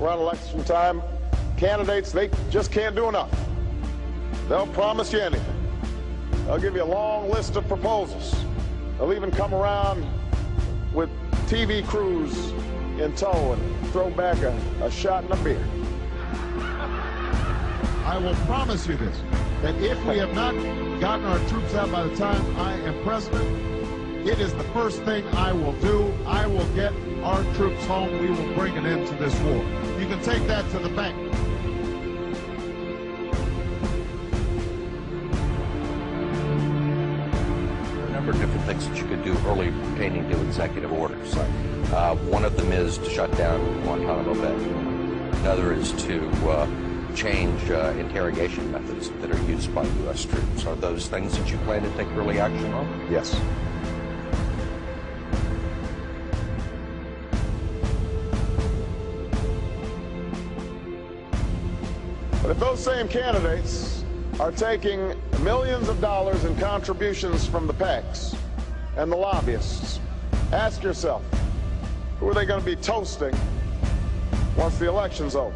around election time, candidates, they just can't do enough. They'll promise you anything. They'll give you a long list of proposals. They'll even come around with TV crews in tow and throw back a shot and a beer. I will promise you this, that if we have not gotten our troops out by the time I am president, it is the first thing I will do. I will get our troops home. We will bring an end to this war. You can take that to the bank. Of different things that you could do early pertaining to executive orders. One of them is to shut down Guantanamo Bay. Another is to change interrogation methods that are used by U.S. troops. Are those things that you plan to take early action on? Yes. But if those same candidates are taking millions of dollars in contributions from the PACs and the lobbyists, ask yourself, who are they going to be toasting once the election's over?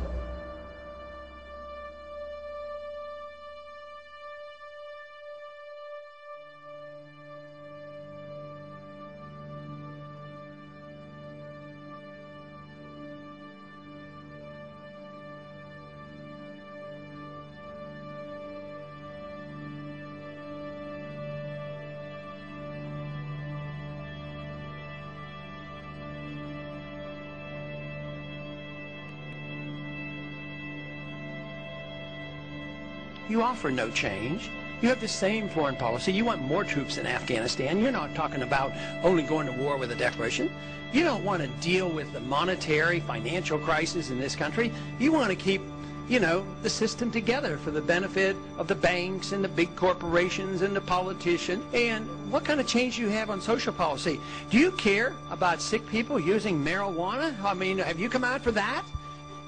You offer no change. You have the same foreign policy. You want more troops in Afghanistan. You're not talking about only going to war with a declaration. You don't want to deal with the monetary, financial crisis in this country. You want to keep, you know, the system together for the benefit of the banks and the big corporations and the politicians. And what kind of change do you have on social policy? Do you care about sick people using marijuana? I mean, have you come out for that?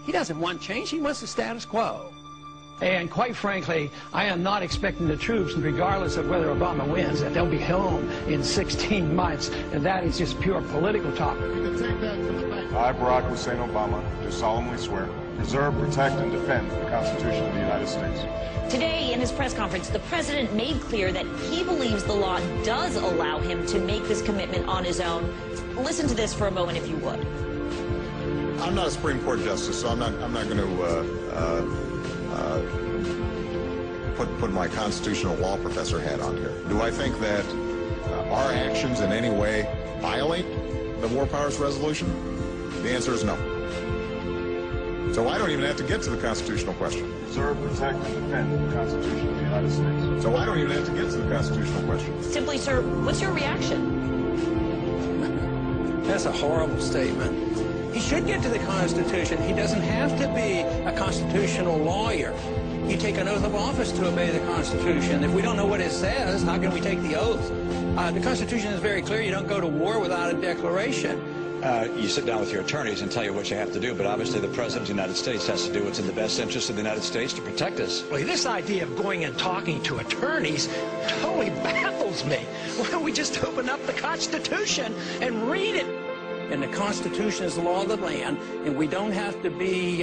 He doesn't want change. He wants the status quo. And quite frankly, I am not expecting the troops, regardless of whether Obama wins, that they'll be home in 16 months. And that is just pure political talk. I, Barack Hussein Obama, do solemnly swear, preserve, protect, and defend the Constitution of the United States. Today, in his press conference, the president made clear that he believes the law does allow him to make this commitment on his own. Listen to this for a moment, if you would. I'm not a Supreme Court justice, so I'm not going to put my constitutional law professor hat on here. Do I think that our actions in any way violate the War Powers Resolution? The answer is no. So I don't even have to get to the constitutional question. Preserve, protect, and defend the Constitution of the United States. So I don't even have to get to the constitutional question. Simply, sir, what's your reaction? That's a horrible statement. He should get to the Constitution. He doesn't have to be a constitutional lawyer. You take an oath of office to obey the Constitution. If we don't know what it says, how can we take the oath? The Constitution is very clear. You don't go to war without a declaration. You sit down with your attorneys and tell you what you have to do, but obviously the President of the United States has to do what's in the best interest of the United States to protect us. Well, this idea of going and talking to attorneys totally baffles me. Why don't we just open up the Constitution and read it? And the Constitution is the law of the land, and we don't have to be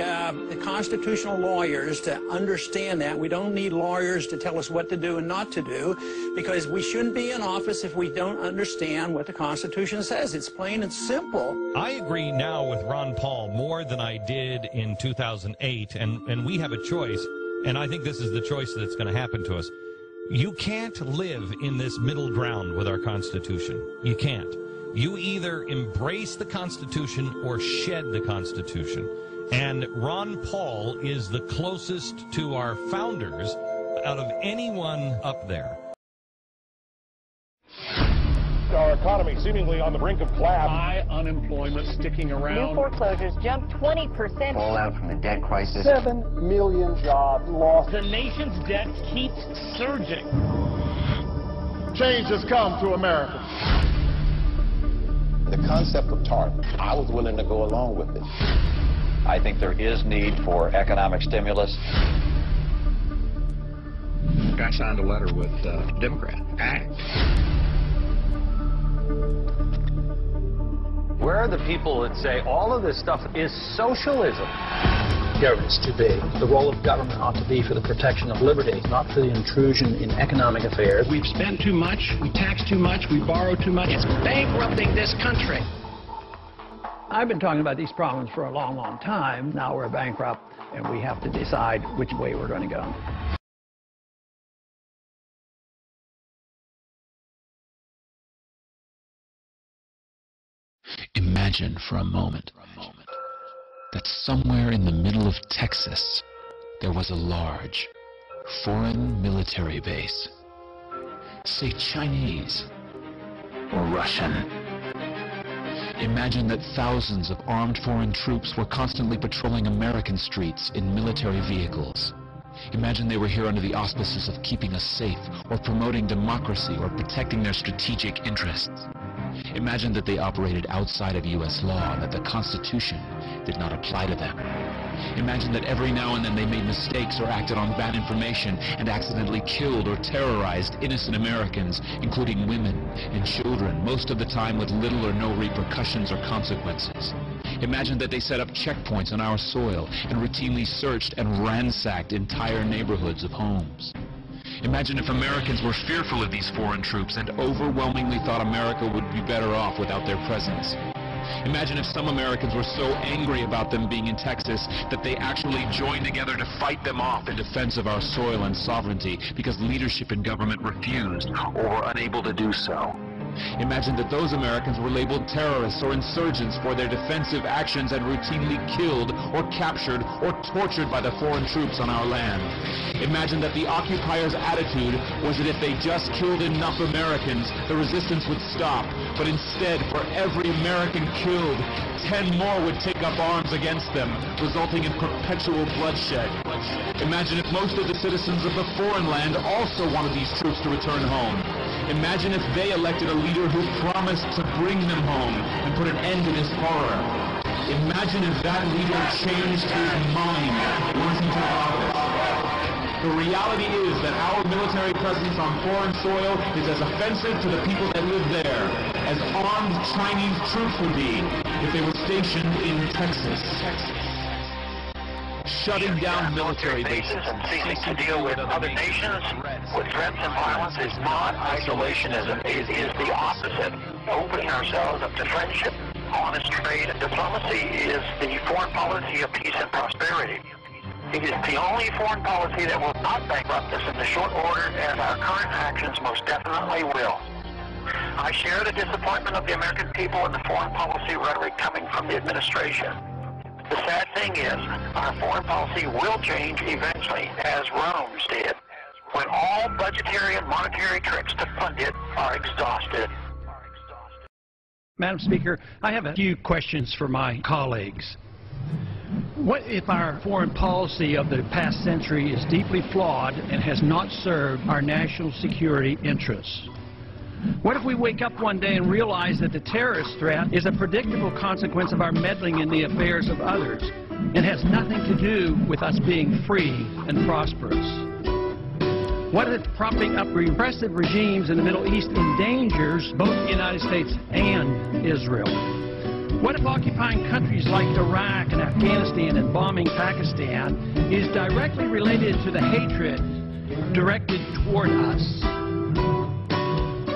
constitutional lawyers to understand that. We don't need lawyers to tell us what to do and not to do, because we shouldn't be in office if we don't understand what the Constitution says. It's plain and simple. I agree now with Ron Paul more than I did in 2008, and we have a choice, and I think this is the choice that's going to happen to us. You can't live in this middle ground with our Constitution. You can't. You either embrace the Constitution or shed the Constitution. And Ron Paul is the closest to our founders out of anyone up there. Our economy seemingly on the brink of collapse. High unemployment sticking around. New foreclosures jumped 20%. Fallout from the debt crisis. 7 million jobs lost. The nation's debt keeps surging. Change has come to America. The concept of TARP, I was willing to go along with it. I think there is need for economic stimulus. I signed a letter with Democrat ACT. Where are the people that say all of this stuff is socialism? Government's too big. The role of government ought to be for the protection of liberty, not for the intrusion in economic affairs. We've spent too much, we tax too much, we borrow too much. It's bankrupting this country. I've been talking about these problems for a long, long time. Now we're bankrupt, and we have to decide which way we're going to go. Imagine for a moment that somewhere in the middle of Texas there was a large foreign military base, say Chinese or Russian. Imagine that thousands of armed foreign troops were constantly patrolling American streets in military vehicles. Imagine they were here under the auspices of keeping us safe, or promoting democracy, or protecting their strategic interests. Imagine that they operated outside of U.S. law, and that the Constitution did not apply to them. Imagine that every now and then they made mistakes or acted on bad information and accidentally killed or terrorized innocent Americans, including women and children, most of the time with little or no repercussions or consequences. Imagine that they set up checkpoints on our soil and routinely searched and ransacked entire neighborhoods of homes. Imagine if Americans were fearful of these foreign troops and overwhelmingly thought America would be better off without their presence. Imagine if some Americans were so angry about them being in Texas that they actually joined together to fight them off in defense of our soil and sovereignty because leadership in government refused or were unable to do so. Imagine that those Americans were labeled terrorists or insurgents for their defensive actions and routinely killed or captured or tortured by the foreign troops on our land. Imagine that the occupiers' attitude was that if they just killed enough Americans, the resistance would stop. But instead, for every American killed, 10 more would take up arms against them, resulting in perpetual bloodshed. Imagine if most of the citizens of the foreign land also wanted these troops to return home. Imagine if they elected a leader who promised to bring them home and put an end to this horror. Imagine if that leader changed his mind, wasn't allowed. The reality is that our military presence on foreign soil is as offensive to the people that live there as armed Chinese troops would be if they were stationed in Texas. Shutting down military bases and ceasing to deal with other nations, with threats and violence, is not isolationism. It is the opposite. Opening ourselves up to friendship, honest trade, and diplomacy is the foreign policy of peace and prosperity. It is the only foreign policy that will not bankrupt us in the short order, and our current actions most definitely will. I share the disappointment of the American people in the foreign policy rhetoric coming from the administration. The sad thing is, our foreign policy will change eventually, as Rome's did, when all budgetary and monetary tricks to fund it are exhausted. Madam Speaker, I have a few questions for my colleagues. What if our foreign policy of the past century is deeply flawed and has not served our national security interests? What if we wake up one day and realize that the terrorist threat is a predictable consequence of our meddling in the affairs of others and has nothing to do with us being free and prosperous? What if propping up repressive regimes in the Middle East endangers both the United States and Israel? What if occupying countries like Iraq and Afghanistan and bombing Pakistan is directly related to the hatred directed toward us?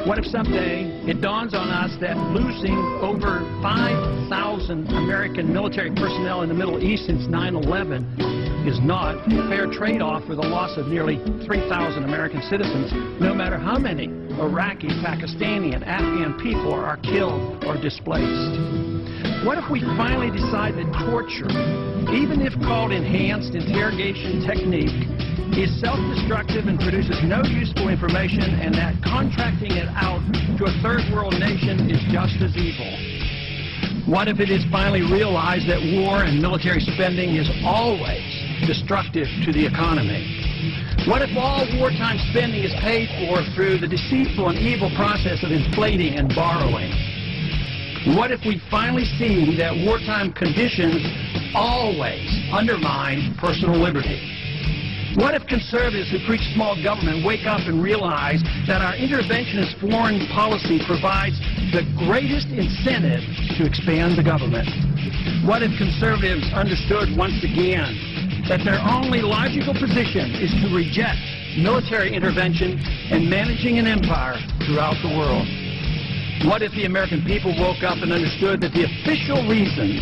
What if someday it dawns on us that losing over 5,000 American military personnel in the Middle East since 9/11 is not a fair trade-off for the loss of nearly 3,000 American citizens, no matter how many Iraqi, Pakistani, and Afghan people are killed or displaced? What if we finally decide that torture, even if called enhanced interrogation technique, is self-destructive and produces no useful information, and that contracting it out to a third world nation is just as evil? What if it is finally realized that war and military spending is always destructive to the economy? What if all wartime spending is paid for through the deceitful and evil process of inflating and borrowing? What if we finally see that wartime conditions always undermine personal liberty? What if conservatives who preach small government wake up and realize that our interventionist foreign policy provides the greatest incentive to expand the government? What if conservatives understood once again that their only logical position is to reject military intervention and managing an empire throughout the world? What if the American people woke up and understood that the official reasons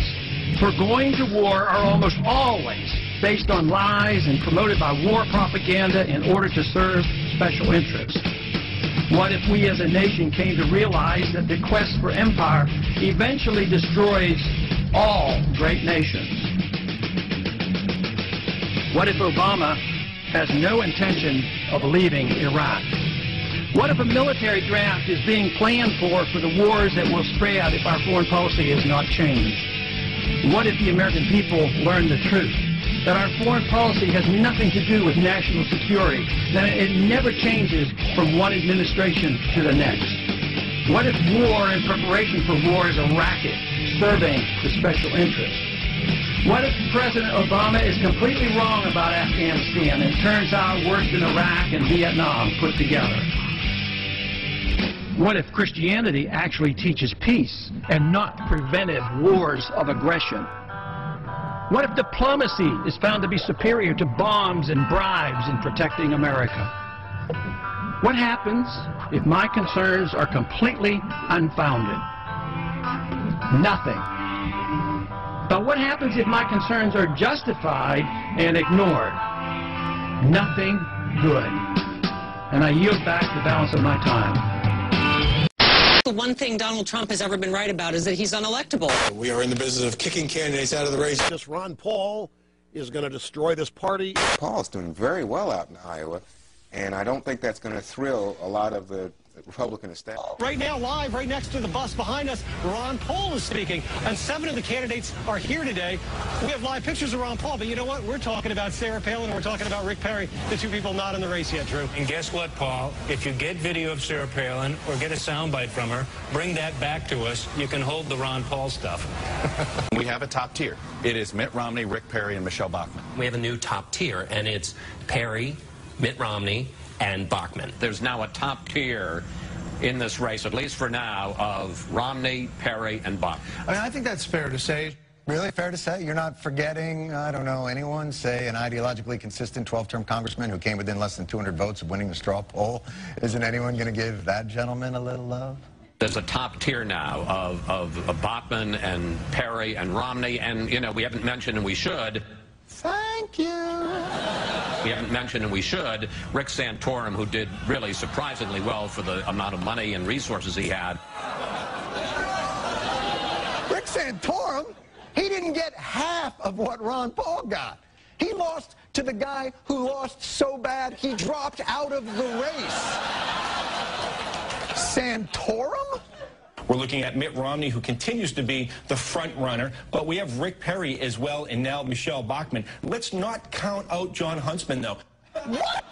for going to war are almost always based on lies and promoted by war propaganda in order to serve special interests? What if we as a nation came to realize that the quest for empire eventually destroys all great nations? What if Obama has no intention of leaving Iraq? What if a military draft is being planned for the wars that will spread out if our foreign policy is not changed? What if the American people learn the truth, that our foreign policy has nothing to do with national security, that it never changes from one administration to the next? What if war and preparation for war is a racket serving the special interests? What if President Obama is completely wrong about Afghanistan and turns out worse than Iraq and Vietnam put together? What if Christianity actually teaches peace and not preventive wars of aggression? What if diplomacy is found to be superior to bombs and bribes in protecting America? What happens if my concerns are completely unfounded? Nothing. But what happens if my concerns are justified and ignored? Nothing good. And I yield back the balance of my time. The one thing Donald Trump has ever been right about is that he's unelectable. We are in the business of kicking candidates out of the race. This Ron Paul is going to destroy this party. Paul's doing very well out in Iowa, and I don't think that's going to thrill a lot of the Republican establishment. Right now, live, right next to the bus behind us, Ron Paul is speaking, and 7 of the candidates are here today. We have live pictures of Ron Paul, but you know what? We're talking about Sarah Palin, we're talking about Rick Perry, the 2 people not in the race yet, Drew. And guess what, Paul? If you get video of Sarah Palin or get a soundbite from her, bring that back to us. You can hold the Ron Paul stuff. We have a top tier. It is Mitt Romney, Rick Perry, and Michelle Bachmann. We have a new top tier, and it's Perry, Mitt Romney, and Bachmann. There's now a top tier in this race, at least for now, of Romney, Perry, and Bachmann. I mean, I think that's fair to say. Really fair to say? You're not forgetting, I don't know, anyone, say, an ideologically consistent 12-term congressman who came within less than 200 votes of winning the straw poll? Isn't anyone going to give that gentleman a little love? There's a top tier now of Bachmann and Perry and Romney, and, you know, we haven't mentioned, and we should. Thank you. We haven't mentioned, and we should, Rick Santorum, who did really surprisingly well for the amount of money and resources he had. Rick Santorum, he didn't get half of what Ron Paul got. He lost to the guy who lost so bad he dropped out of the race. Santorum? We're looking at Mitt Romney, who continues to be the front runner, but we have Rick Perry as well, and now Michelle Bachmann. Let's not count out John Huntsman, though. What?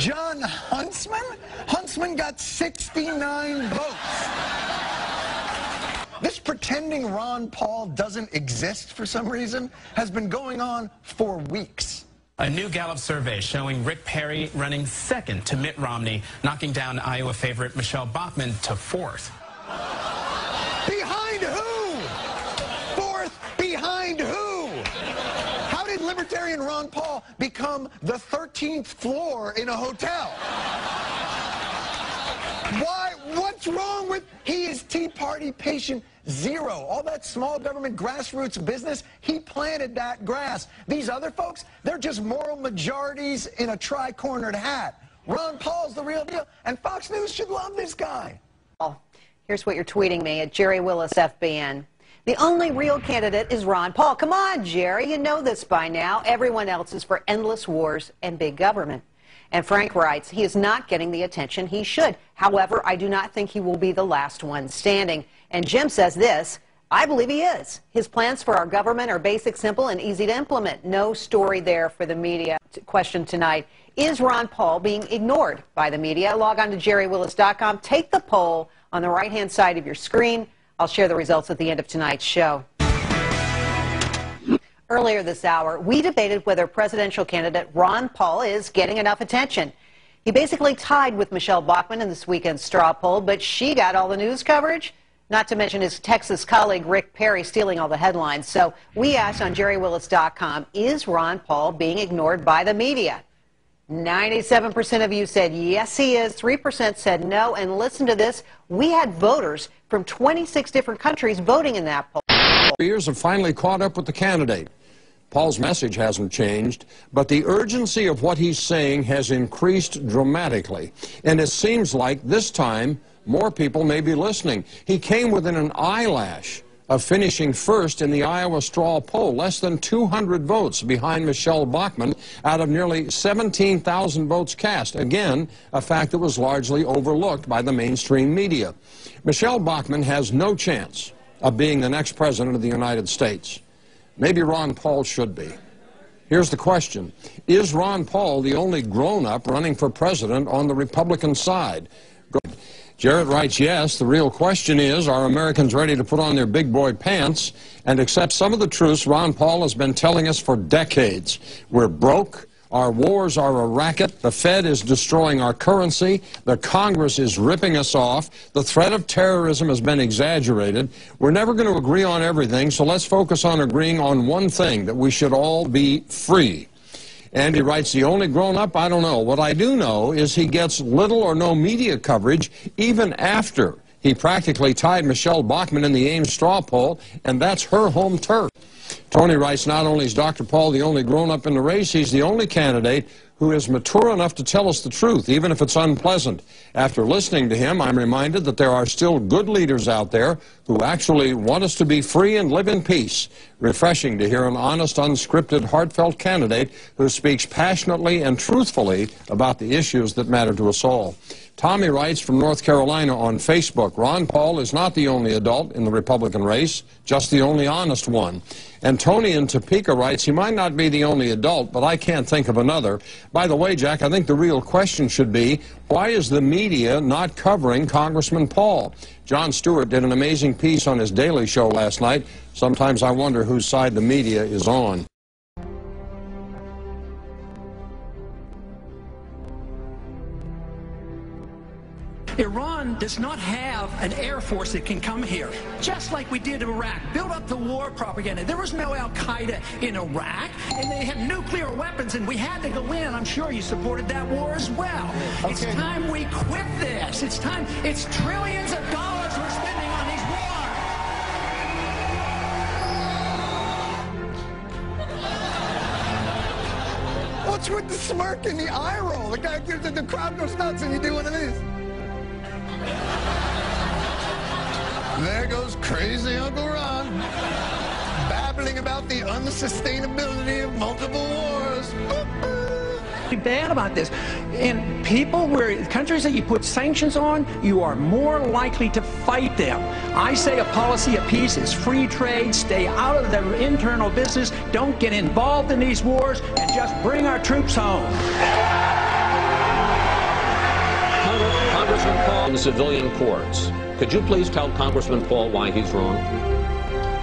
John Huntsman? Huntsman got 69 votes. This pretending Ron Paul doesn't exist for some reason has been going on for weeks. A new Gallup survey showing Rick Perry running second to Mitt Romney, knocking down Iowa favorite Michelle Bachmann to 4th. Behind who? 4th behind who? How did libertarian Ron Paul become the 13th floor in a hotel? Why? What's wrong with? He is Tea Party patient zero. All that small government grassroots business, he planted that grass. These other folks, they're just moral majorities in a tri-cornered hat. Ron Paul's the real deal, and Fox News should love this guy. Oh, here's what you're tweeting me at Jerry Willis FBN. The only real candidate is Ron Paul. Come on, Jerry, you know this by now. Everyone else is for endless wars and big government. And Frank writes, he is not getting the attention he should. However, I do not think he will be the last one standing. And Jim says this, I believe he is. His plans for our government are basic, simple, and easy to implement. No story there for the media. Question tonight, is Ron Paul being ignored by the media? Log on to jerrywillis.com. Take the poll on the right-hand side of your screen. I'll share the results at the end of tonight's show. Earlier this hour, we debated whether presidential candidate Ron Paul is getting enough attention. He basically tied with Michele Bachmann in this weekend's straw poll, but she got all the news coverage, not to mention his Texas colleague Rick Perry stealing all the headlines. So we asked on JerryWillis.com, is Ron Paul being ignored by the media? 97% of you said yes, he is. 3% said no. And listen to this. We had voters from 26 different countries voting in that poll. Years have finally caught up with the candidate. Paul's message hasn't changed, but the urgency of what he's saying has increased dramatically, and it seems like this time more people may be listening. He came within an eyelash of finishing first in the Iowa straw poll, less than 200 votes behind Michele Bachmann out of nearly 17,000 votes cast. Again, a fact that was largely overlooked by the mainstream media. Michele Bachmann has no chance of being the next president of the United States. Maybe Ron Paul should be. Here's the question. Is Ron Paul the only grown-up running for president on the Republican side? Jarrett writes, yes, the real question is, are Americans ready to put on their big boy pants and accept some of the truths Ron Paul has been telling us for decades? We're broke. Our wars are a racket. The Fed is destroying our currency. The Congress is ripping us off. The threat of terrorism has been exaggerated. We're never going to agree on everything, so let's focus on agreeing on one thing, that we should all be free. Andy writes, the only grown-up, I don't know. What I do know is he gets little or no media coverage even after he practically tied Michele Bachmann in the Ames straw poll, and that's her home turf. Tony writes, not only is Dr. Paul the only grown-up in the race, he's the only candidate who is mature enough to tell us the truth, even if it's unpleasant. After listening to him, I'm reminded that there are still good leaders out there who actually want us to be free and live in peace. Refreshing to hear an honest, unscripted, heartfelt candidate who speaks passionately and truthfully about the issues that matter to us all. Tommy writes from North Carolina on Facebook, Ron Paul is not the only adult in the Republican race, just the only honest one. And Tony in Topeka writes, he might not be the only adult, but I can't think of another. By the way, Jack, I think the real question should be, why is the media not covering Congressman Paul? Jon Stewart did an amazing piece on his Daily Show last night. Sometimes I wonder whose side the media is on. Iran does not have an air force that can come here, just like we did in Iraq. Build up the war propaganda. There was no al-Qaeda in Iraq, and they had nuclear weapons, and we had to go in. I'm sure you supported that war as well. Okay. It's time we quit this. It's time. It's trillions of dollars we're spending on these wars. What's with the smirk and the eye roll? The guy gives it, the crowd goes nuts, and you do one of these. There goes crazy Uncle Ron, babbling about the unsustainability of multiple wars. Be bad about this. And people, where countries that you put sanctions on, you are more likely to fight them. I say a policy of peace is free trade, stay out of their internal business, don't get involved in these wars, and just bring our troops home. Congressman Paul, in the civilian courts, could you please tell Congressman Paul why he's wrong?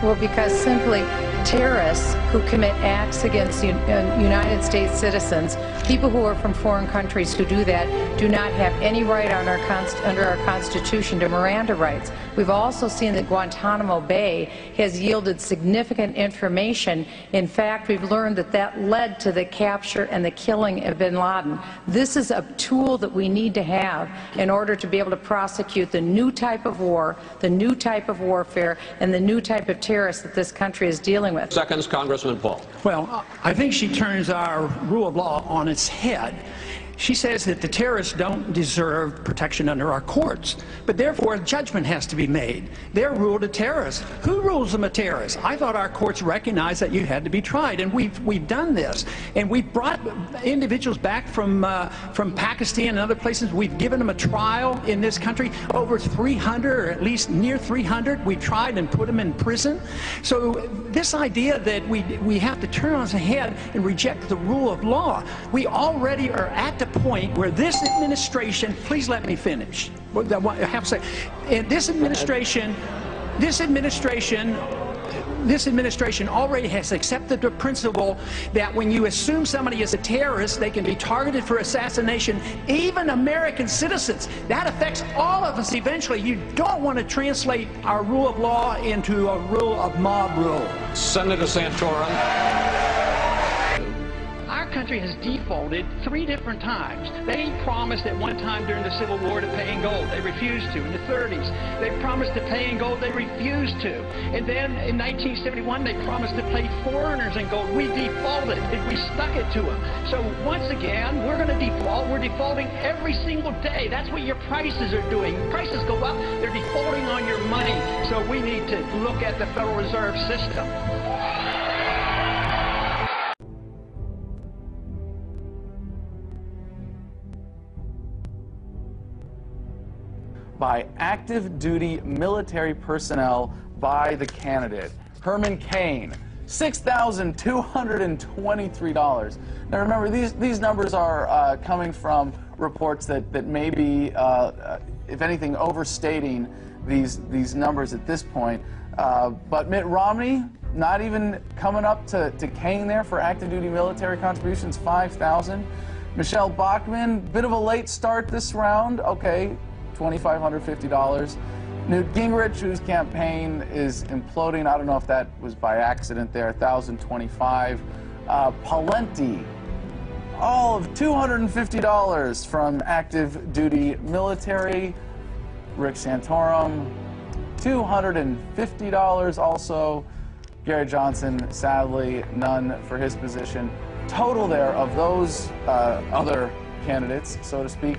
Well, because simply terrorists who commit acts against United States citizens, people who are from foreign countries who do that, do not have any right under our Constitution to Miranda rights. We've also seen that Guantanamo Bay has yielded significant information. In fact, we've learned that that led to the capture and the killing of bin Laden. This is a tool that we need to have in order to be able to prosecute the new type of war, the new type of warfare, and the new type of terrorists that this country is dealing with. Seconds, Congressman Paul. Well, I think she turns our rule of law on its head. She says that the terrorists don't deserve protection under our courts, but therefore a judgment has to be made. They're ruled a terrorist. Who rules them a terrorist? I thought our courts recognized that you had to be tried, and we've done this. And we've brought individuals back from Pakistan and other places. We've given them a trial in this country. Over 300, or at least near 300, we tried and put them in prison. So this idea that we have to turn on its head and reject the rule of law, we already are at the point where this administration, please let me finish. I have to say, this administration this administration already has accepted the principle that when you assume somebody is a terrorist, they can be targeted for assassination, even American citizens. That affects all of us eventually. You don't want to translate our rule of law into a rule of mob rule. Senator Santorum. Our country has defaulted 3 different times. They promised at one time during the Civil War to pay in gold. They refused to. In the 30s, they promised to pay in gold. They refused to. And then in 1971, they promised to pay foreigners in gold. We defaulted, and we stuck it to them. So once again, we're going to default. We're defaulting every single day. That's what your prices are doing. Prices go up. They're defaulting on your money. So we need to look at the Federal Reserve System. By active duty military personnel by the candidate. Herman Cain, $6,223. Now remember, these numbers are coming from reports that may be, if anything, overstating these numbers at this point. But Mitt Romney, not even coming up to Cain there for active duty military contributions, $5,000. Michelle Bachmann, bit of a late start this round, okay. $2,550. Newt Gingrich, whose campaign is imploding. I don't know if that was by accident there. $1,025. Palenti, all of $250 from active duty military. Rick Santorum, $250 also. Gary Johnson, sadly, none for his position. Total there of those other candidates, so to speak,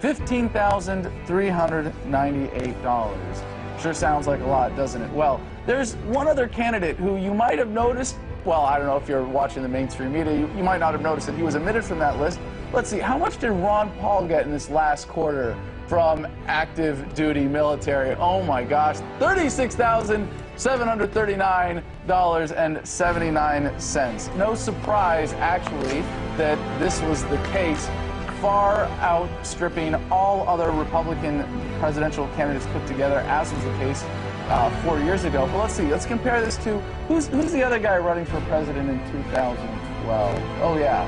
$15,398. Sure sounds like a lot, doesn't it? Well, there's one other candidate who you might have noticed. Well, I don't know if you're watching the mainstream media. You might not have noticed that he was omitted from that list. Let's see, how much did Ron Paul get in this last quarter from active duty military? Oh my gosh, $36,739.79. No surprise, actually, that this was the case. Far outstripping all other Republican presidential candidates put together, as was the case 4 years ago. But let's see, let's compare this to who's the other guy running for president in 2012? Oh yeah,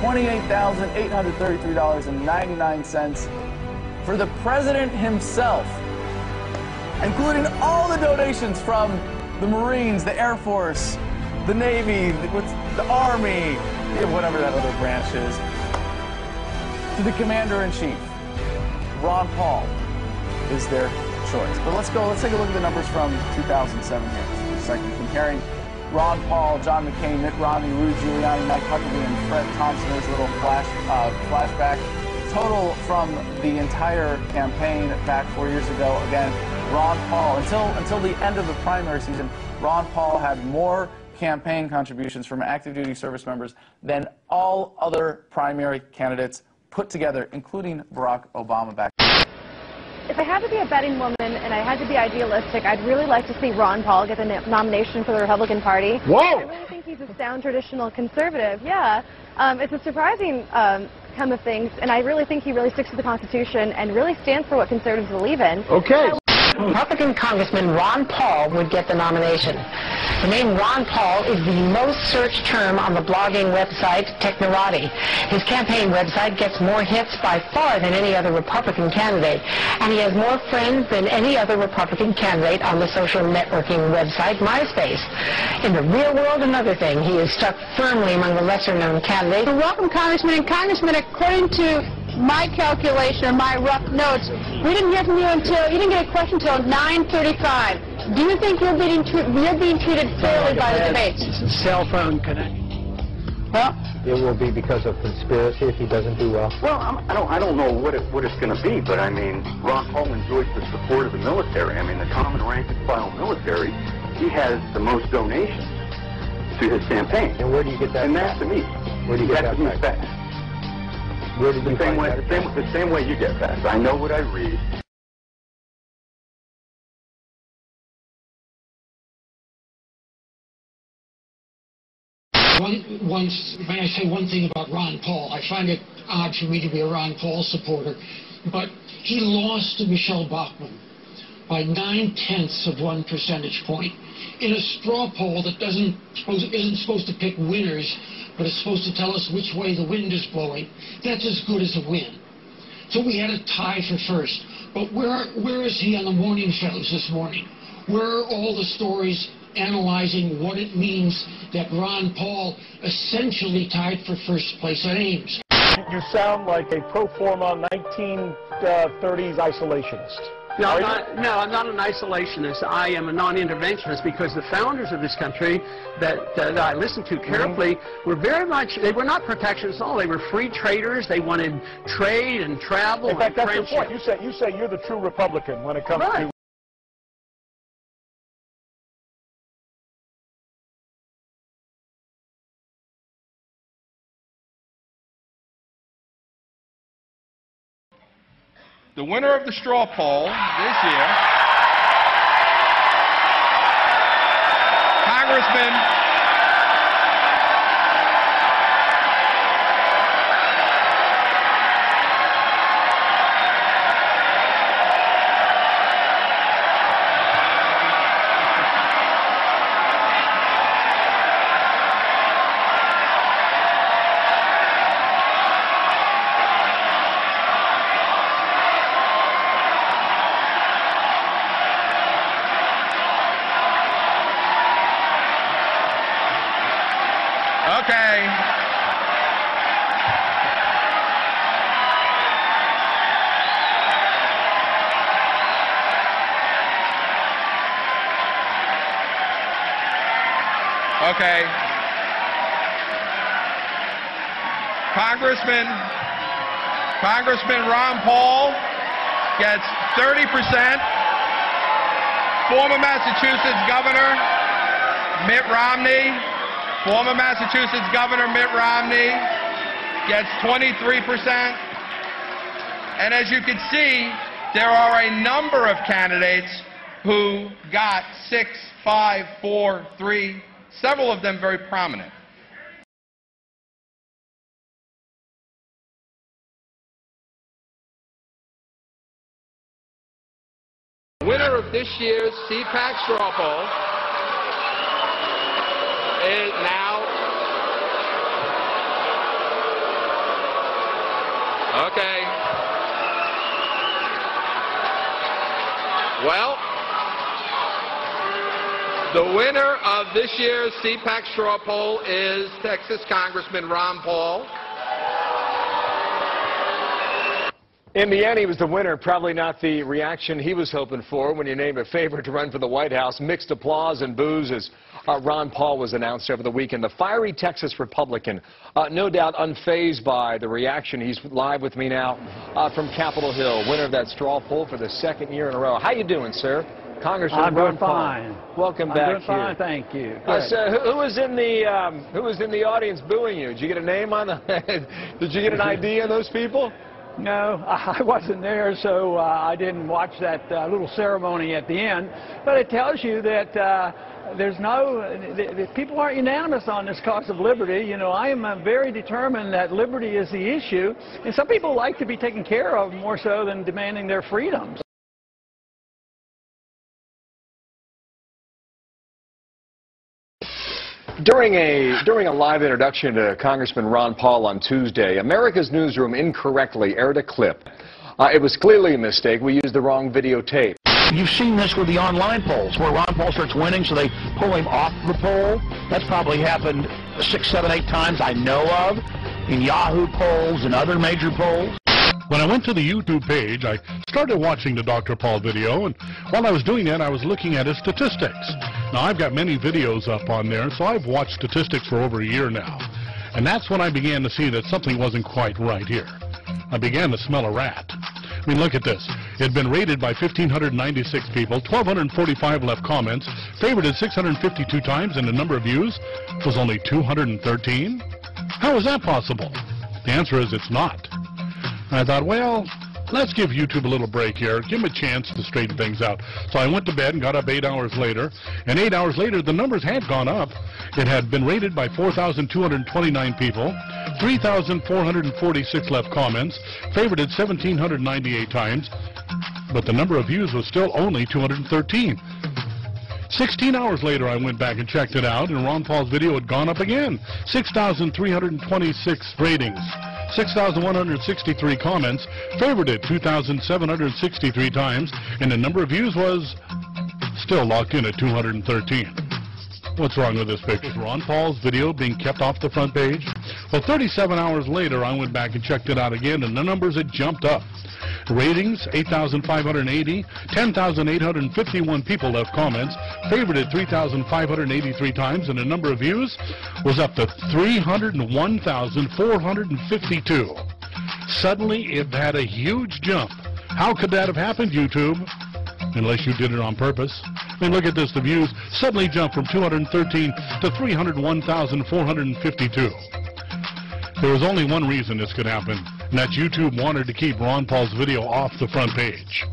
$28,833.99 for the president himself, including all the donations from the Marines, the Air Force, the Navy, the Army, whatever that other branch is, to the Commander-in-Chief. Ron Paul is their choice. But let's take a look at the numbers from 2007 here for a second. Comparing Ron Paul, John McCain, Mitt Romney, Rudy Giuliani, Mike Huckabee, and Fred Thompson. There's a little flashback. Total from the entire campaign back 4 years ago, again, Ron Paul, until the end of the primary season, Ron Paul had more campaign contributions from active duty service members than all other primary candidates put together, including Barack Obama back. If I had to be a betting woman and I had to be idealistic, I'd really like to see Ron Paul get the nomination for the Republican Party. Whoa! I really think he's a sound traditional conservative, yeah. It's a surprising come of things, and I really think he really sticks to the Constitution and really stands for what conservatives believe in. Okay. Republican Congressman Ron Paul would get the nomination. The name Ron Paul is the most searched term on the blogging website Technorati. His campaign website gets more hits by far than any other Republican candidate, and he has more friends than any other Republican candidate on the social networking website MySpace. In the real world, another thing, he is stuck firmly among the lesser-known candidates. Welcome, Congressman. And Congressman, according to my calculation or my rough notes, we didn't hear from you until, you didn't get a question until 9:35. Do you think you're being treated fairly by the debates? Cell phone connection. Well, it will be because of conspiracy if he doesn't do well. Well, I don't know what it's going to be, but I mean, Ron Paul enjoys the support of the military. I mean, the common rank and file military, he has the most donations to his campaign. And where do you get that? And that's to me. Where do you get that fact? The same way you get facts. I know what I read. May I say one thing about Ron Paul? I find it odd for me to be a Ron Paul supporter, but he lost to Michelle Bachmann. by 0.9 of 1 percentage point in a straw poll that isn't supposed to pick winners, but it's supposed to tell us which way the wind is blowing. That's as good as a win. So we had a tie for first. But where is he on the morning shows this morning? Where are all the stories analyzing what it means that Ron Paul essentially tied for first place at Ames? You sound like a pro forma 1930s isolationist. No, I'm not an isolationist. I am a non-interventionist, because the founders of this country that I listened to carefully were very much, they were not protectionists at all. They were free traders. They wanted trade and travel. In fact, that's your point. You say you're the true Republican when it comes to... The winner of the straw poll this year, Congressman Ron Paul gets 30%. Former Massachusetts Governor Mitt Romney, gets 23%. And as you can see, there are a number of candidates who got 6, 5, 4, 3, several of them very prominent. Winner of this year's CPAC straw poll is now... Okay. Well, the winner of this year's CPAC straw poll is Texas Congressman Ron Paul. In the end, he was the winner, probably not the reaction he was hoping for when you named a favorite to run for the White House. Mixed applause and boos as Ron Paul was announced over the weekend. The fiery Texas Republican, no doubt unfazed by the reaction. He's live with me now from Capitol Hill, winner of that straw poll for the second year in a row. How you doing, sir? Congressman Ron Paul. I'm doing fine. Welcome back here. I'm doing fine, thank you. So who was in the audience booing you? Did you get a name on the? Did you get an ID on those people? No, I wasn't there, so I didn't watch that little ceremony at the end. But it tells you that people aren't unanimous on this cause of liberty. You know, I am very determined that liberty is the issue, and some people like to be taken care of more so than demanding their freedoms. During a live introduction to Congressman Ron Paul on Tuesday, America's Newsroom incorrectly aired a clip. It was clearly a mistake. We used the wrong videotape. You've seen this with the online polls, where Ron Paul starts winning, so they pull him off the poll. That's probably happened 6, 7, 8 times I know of in Yahoo polls and other major polls. When I went to the YouTube page, I started watching the Dr. Paul video, and while I was doing that, I was looking at his statistics. Now, I've got many videos up on there, so I've watched statistics for over a year now. And that's when I began to see that something wasn't quite right here. I began to smell a rat. I mean, look at this. It had been rated by 1,596 people, 1,245 left comments, favorited 652 times, and the number of views was only 213? How is that possible? The answer is it's not. And I thought, well, let's give YouTube a little break here, give them a chance to straighten things out. So I went to bed and got up 8 hours later, and 8 hours later the numbers had gone up. It had been rated by 4,229 people, 3,446 left comments, favorited 1,798 times, but the number of views was still only 213. 16 hours later, I went back and checked it out, and Ron Paul's video had gone up again. 6,326 ratings, 6,163 comments, favorited 2,763 times, and the number of views was still locked in at 213. What's wrong with this picture? Is Ron Paul's video being kept off the front page? Well, 37 hours later, I went back and checked it out again, and the numbers had jumped up. Ratings, 8,580, 10,851 people left comments, favorited 3,583 times, and the number of views was up to 301,452. Suddenly, it had a huge jump. How could that have happened, YouTube? Unless you did it on purpose. And look at this, the views suddenly jumped from 213 to 301,452. There was only one reason this could happen, and that YouTube wanted to keep Ron Paul's video off the front page.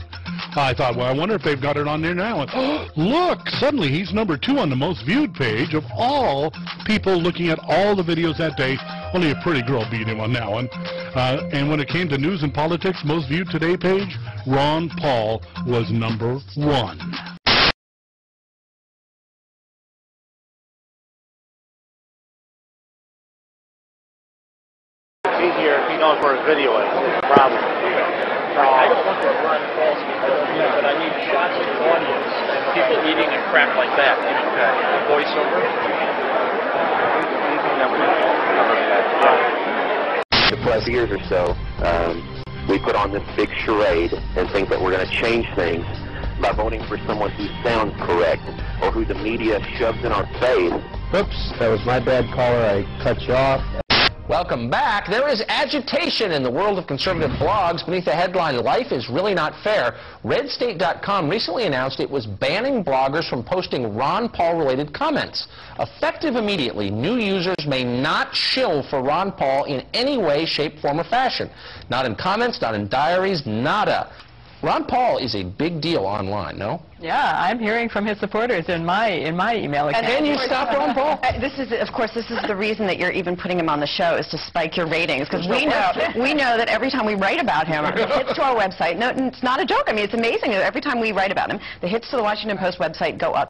I thought, well, I wonder if they've got it on there now. And, oh, look, suddenly he's number 2 on the most viewed page of all people looking at all the videos that day. Only a pretty girl beat him on that one. And when it came to news and politics, most viewed today page, Ron Paul was number 1. Here, he knows where his video is. It's a problem. So, I don't want to run false because of you, but I need shots of the audience and people eating and crap like that. You know, the voiceover. The past years or so, we put on this big charade and think that we're going to change things by voting for someone who sounds correct or who the media shoves in our face. Oops, that was my bad, caller. I cut you off. Welcome back. There is agitation in the world of conservative blogs beneath the headline, Life is Really Not Fair. RedState.com recently announced it was banning bloggers from posting Ron Paul-related comments. Effective immediately, new users may not shill for Ron Paul in any way, shape, form, or fashion. Not in comments, not in diaries, nada. Ron Paul is a big deal online, no? Yeah, I'm hearing from his supporters in my email account. And then you stop Ron Paul. This is the reason that you're even putting him on the show, is to spike your ratings, because we know that every time we write about him, the hits to our website. No, it's not a joke. I mean, it's amazing. Every time we write about him, the hits to the Washington Post website go up.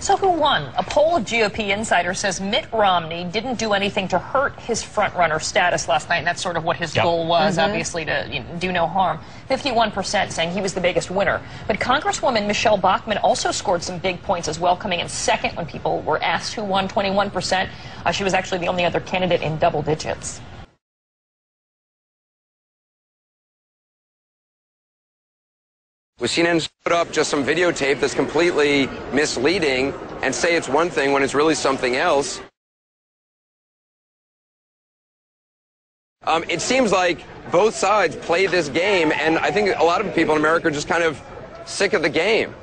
So who won? A poll of GOP insiders says Mitt Romney didn't do anything to hurt his frontrunner status last night, and that's sort of what his goal was, obviously, to do no harm. 51% saying he was the biggest winner. But Congresswoman Michelle Bachmann also scored some big points as well, coming in second when people were asked who won, 21%. She was actually the only other candidate in double digits. Was CNN put up just some videotape that's completely misleading and say it's one thing when it's really something else. It seems like both sides play this game, and I think a lot of people in America are just kind of sick of the game.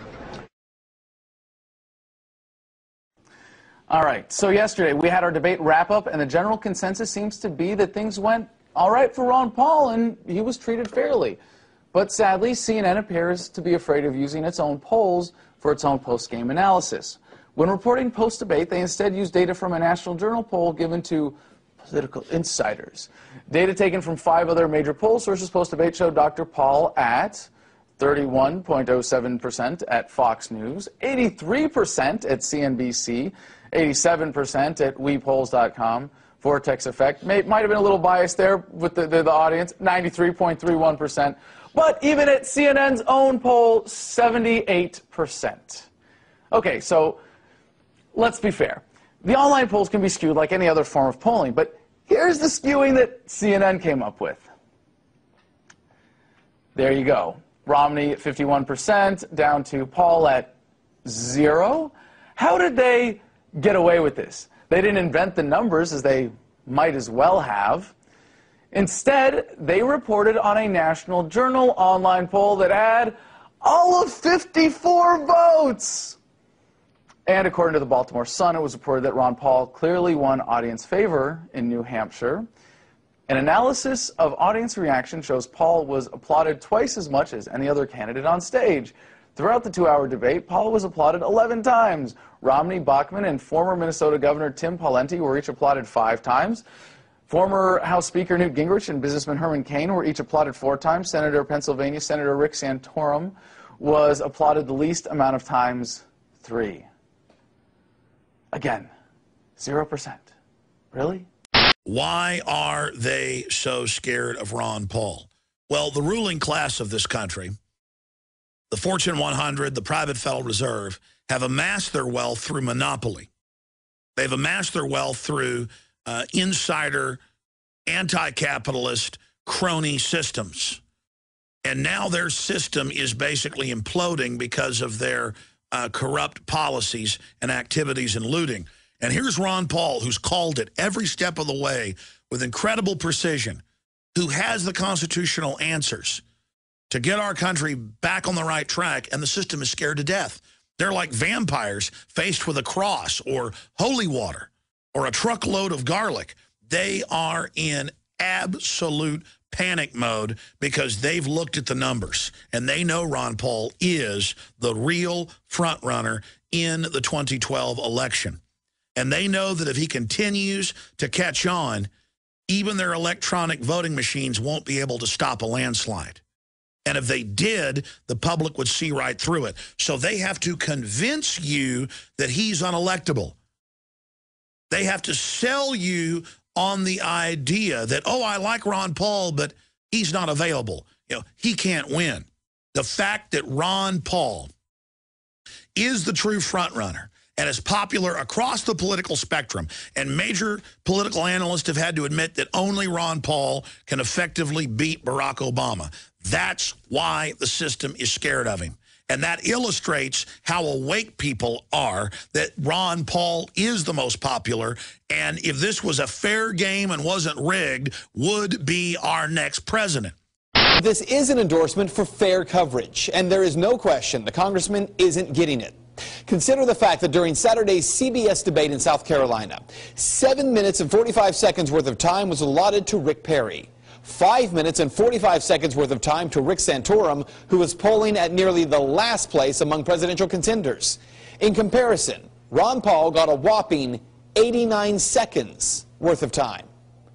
All right, so yesterday we had our debate wrap-up, and the general consensus seems to be that things went all right for Ron Paul, and he was treated fairly. But sadly, CNN appears to be afraid of using its own polls for its own post-game analysis. When reporting post-debate, they instead use data from a National Journal poll given to political insiders. Data taken from 5 other major poll sources post-debate showed Dr. Paul at 31.07% at Fox News, 83% at CNBC, 87% at WePolls.com. Vortex effect. Might have been a little biased there with the audience, 93.31%. But even at CNN's own poll, 78%. Okay, so let's be fair. The online polls can be skewed like any other form of polling, but here's the skewing that CNN came up with. There you go. Romney at 51%, down to Paul at 0. How did they get away with this? They didn't invent the numbers, as they might as well have. Instead, they reported on a National Journal online poll that had all of 54 votes. And according to the Baltimore Sun, it was reported that Ron Paul clearly won audience favor in New Hampshire. An analysis of audience reaction shows Paul was applauded twice as much as any other candidate on stage. Throughout the 2-hour debate, Paul was applauded 11 times. Romney, Bachmann, and former Minnesota Governor Tim Pawlenty were each applauded 5 times. Former House Speaker Newt Gingrich and businessman Herman Cain were each applauded 4 times. Senator of Pennsylvania, Senator Rick Santorum, was applauded the least amount of times, 3. Again, 0%. Really? Why are they so scared of Ron Paul? Well, the ruling class of this country, the Fortune 100, the private Federal Reserve, have amassed their wealth through monopoly. They've amassed their wealth through insider, anti-capitalist, crony systems. And now their system is basically imploding because of their corrupt policies and activities and looting. And here's Ron Paul, who's called it every step of the way with incredible precision, who has the constitutional answers to get our country back on the right track, and the system is scared to death. They're like vampires faced with a cross or holy water or a truckload of garlic. They are in absolute panic mode because they've looked at the numbers, and they know Ron Paul is the real frontrunner in the 2012 election. And they know that if he continues to catch on, even their electronic voting machines won't be able to stop a landslide. And if they did, the public would see right through it. So they have to convince you that he's unelectable. They have to sell you on the idea that, oh, I like Ron Paul, but he's not available. You know, he can't win. The fact that Ron Paul is the true frontrunner and is popular across the political spectrum, and major political analysts have had to admit that only Ron Paul can effectively beat Barack Obama. That's why the system is scared of him. And that illustrates how awake people are, that Ron Paul is the most popular, and if this was a fair game and wasn't rigged, would be our next president. This is an endorsement for fair coverage, and there is no question the congressman isn't getting it. Consider the fact that during Saturday's CBS debate in South Carolina, 7 minutes and 45 seconds worth of time was allotted to Rick Perry. 5 minutes and 45 seconds worth of time to Rick Santorum, who was polling at nearly the last place among presidential contenders. In comparison, Ron Paul got a whopping 89 seconds worth of time.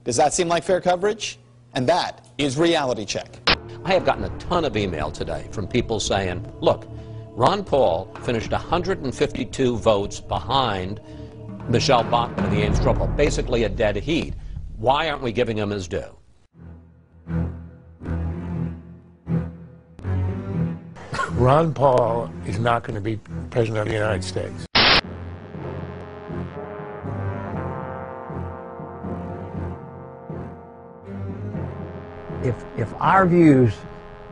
Does that seem like fair coverage? And that is Reality Check. I have gotten a ton of email today from people saying, look, Ron Paul finished 152 votes behind Michele Bachmann of the Ames Straw Poll, basically a dead heat. Why aren't we giving him his due? Ron Paul is not going to be president of the United States. If our views,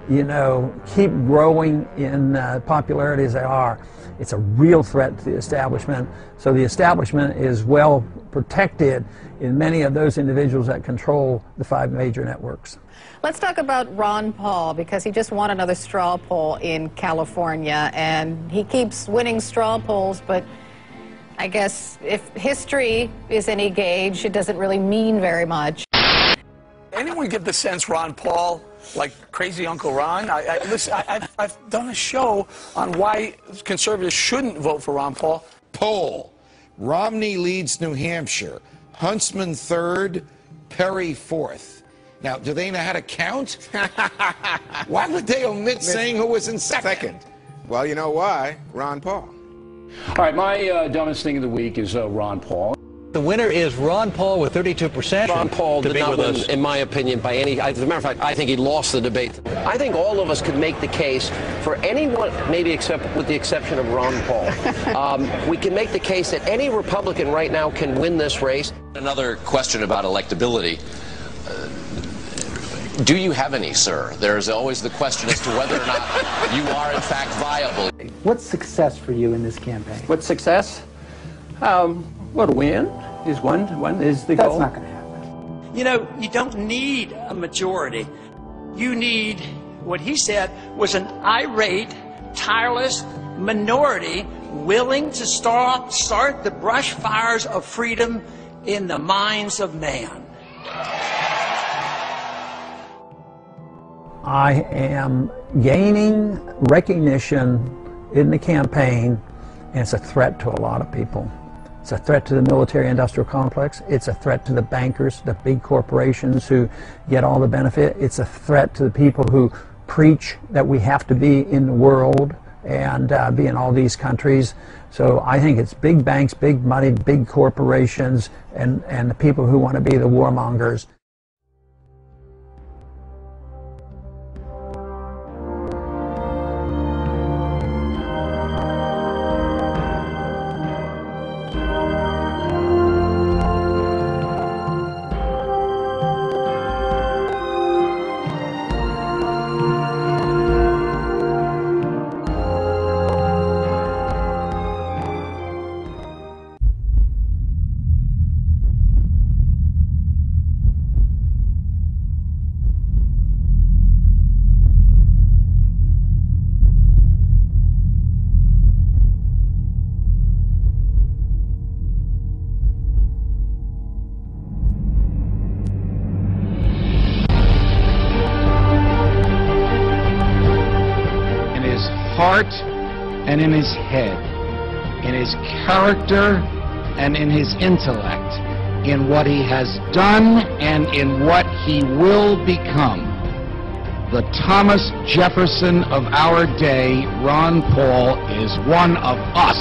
you know, keep growing in popularity as they are, it's a real threat to the establishment. So the establishment is well protected in many of those individuals that control the 5 major networks. Let's talk about Ron Paul, because he just won another straw poll in California, and he keeps winning straw polls, but I guess if history is any gauge, it doesn't really mean very much. Anyone get the sense Ron Paul, like crazy Uncle Ron? I've done a show on why conservatives shouldn't vote for Ron Paul. Poll. Romney leads New Hampshire. Huntsman 3rd. Perry 4th. Now, do they know how to count? Why would they omit saying who was in second? Well, you know why? Ron Paul. All right, my dumbest thing of the week is Ron Paul. The winner is Ron Paul with 32%. Ron Paul did not win, in my opinion, by any... As a matter of fact, I think he lost the debate. I think all of us could make the case for anyone, maybe except with the exception of Ron Paul. We can make the case that any Republican right now can win this race. Another question about electability. Do you have any, sir? There is always the question as to whether or not you are, in fact, viable. What's success for you in this campaign? What's success? Well, to win is one is the goal. That's not going to happen. You know, you don't need a majority. You need, what he said, was an irate, tireless minority willing to start the brush fires of freedom in the minds of man. I am gaining recognition in the campaign, and it's a threat to a lot of people. It's a threat to the military-industrial complex. It's a threat to the bankers, the big corporations who get all the benefit. It's a threat to the people who preach that we have to be in the world and be in all these countries. So I think it's big banks, big money, big corporations, and the people who want to be the warmongers. Heart and in his head, in his character and in his intellect, in what he has done and in what he will become. The Thomas Jefferson of our day, Ron Paul, is one of us.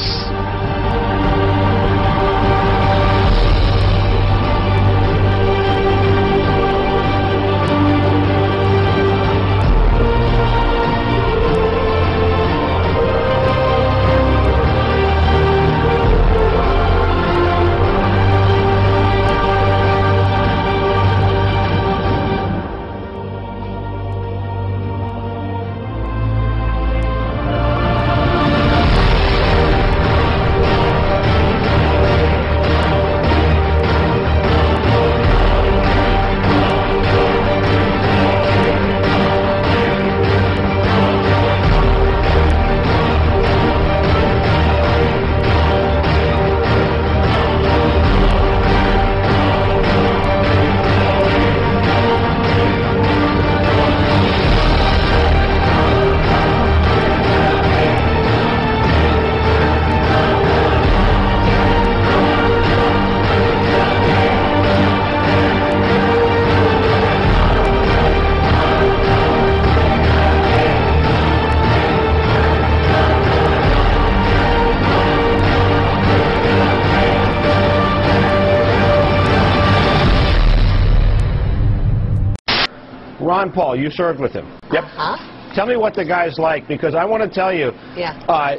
Ron Paul, you served with him. Yep. Huh? Tell me what the guy's like, because I want to tell you. Yeah.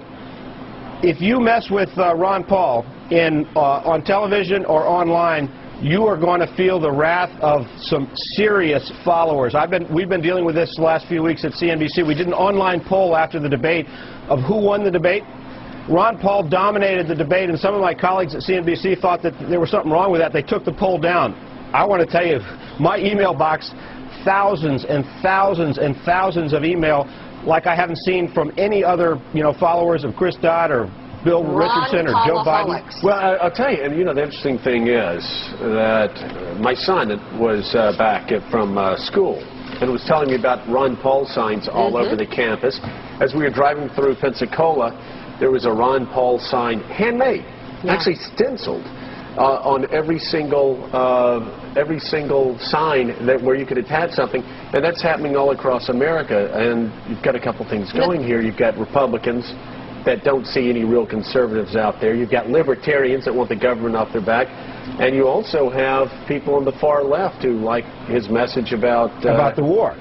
If you mess with Ron Paul on television or online, you are going to feel the wrath of some serious followers. We've been dealing with this the last few weeks at CNBC. We did an online poll after the debate of who won the debate. Ron Paul dominated the debate, and some of my colleagues at CNBC thought that there was something wrong with that. They took the poll down. I want to tell you, my email box. Thousands and thousands and thousands of email like I haven't seen from any other, you know, followers of Chris Dodd or Bill Richardson or Joe Biden. Well, I'll tell you, you know, the interesting thing is that my son was back from school and was telling me about Ron Paul signs all over the campus. As we were driving through Pensacola, there was a Ron Paul sign, handmade, actually stenciled. On every single sign that where you could attach something, and that's happening all across America. And you've got a couple things going here. You've got Republicans that don't see any real conservatives out there. You've got libertarians that want the government off their back, and you also have people on the far left who like his message about the war,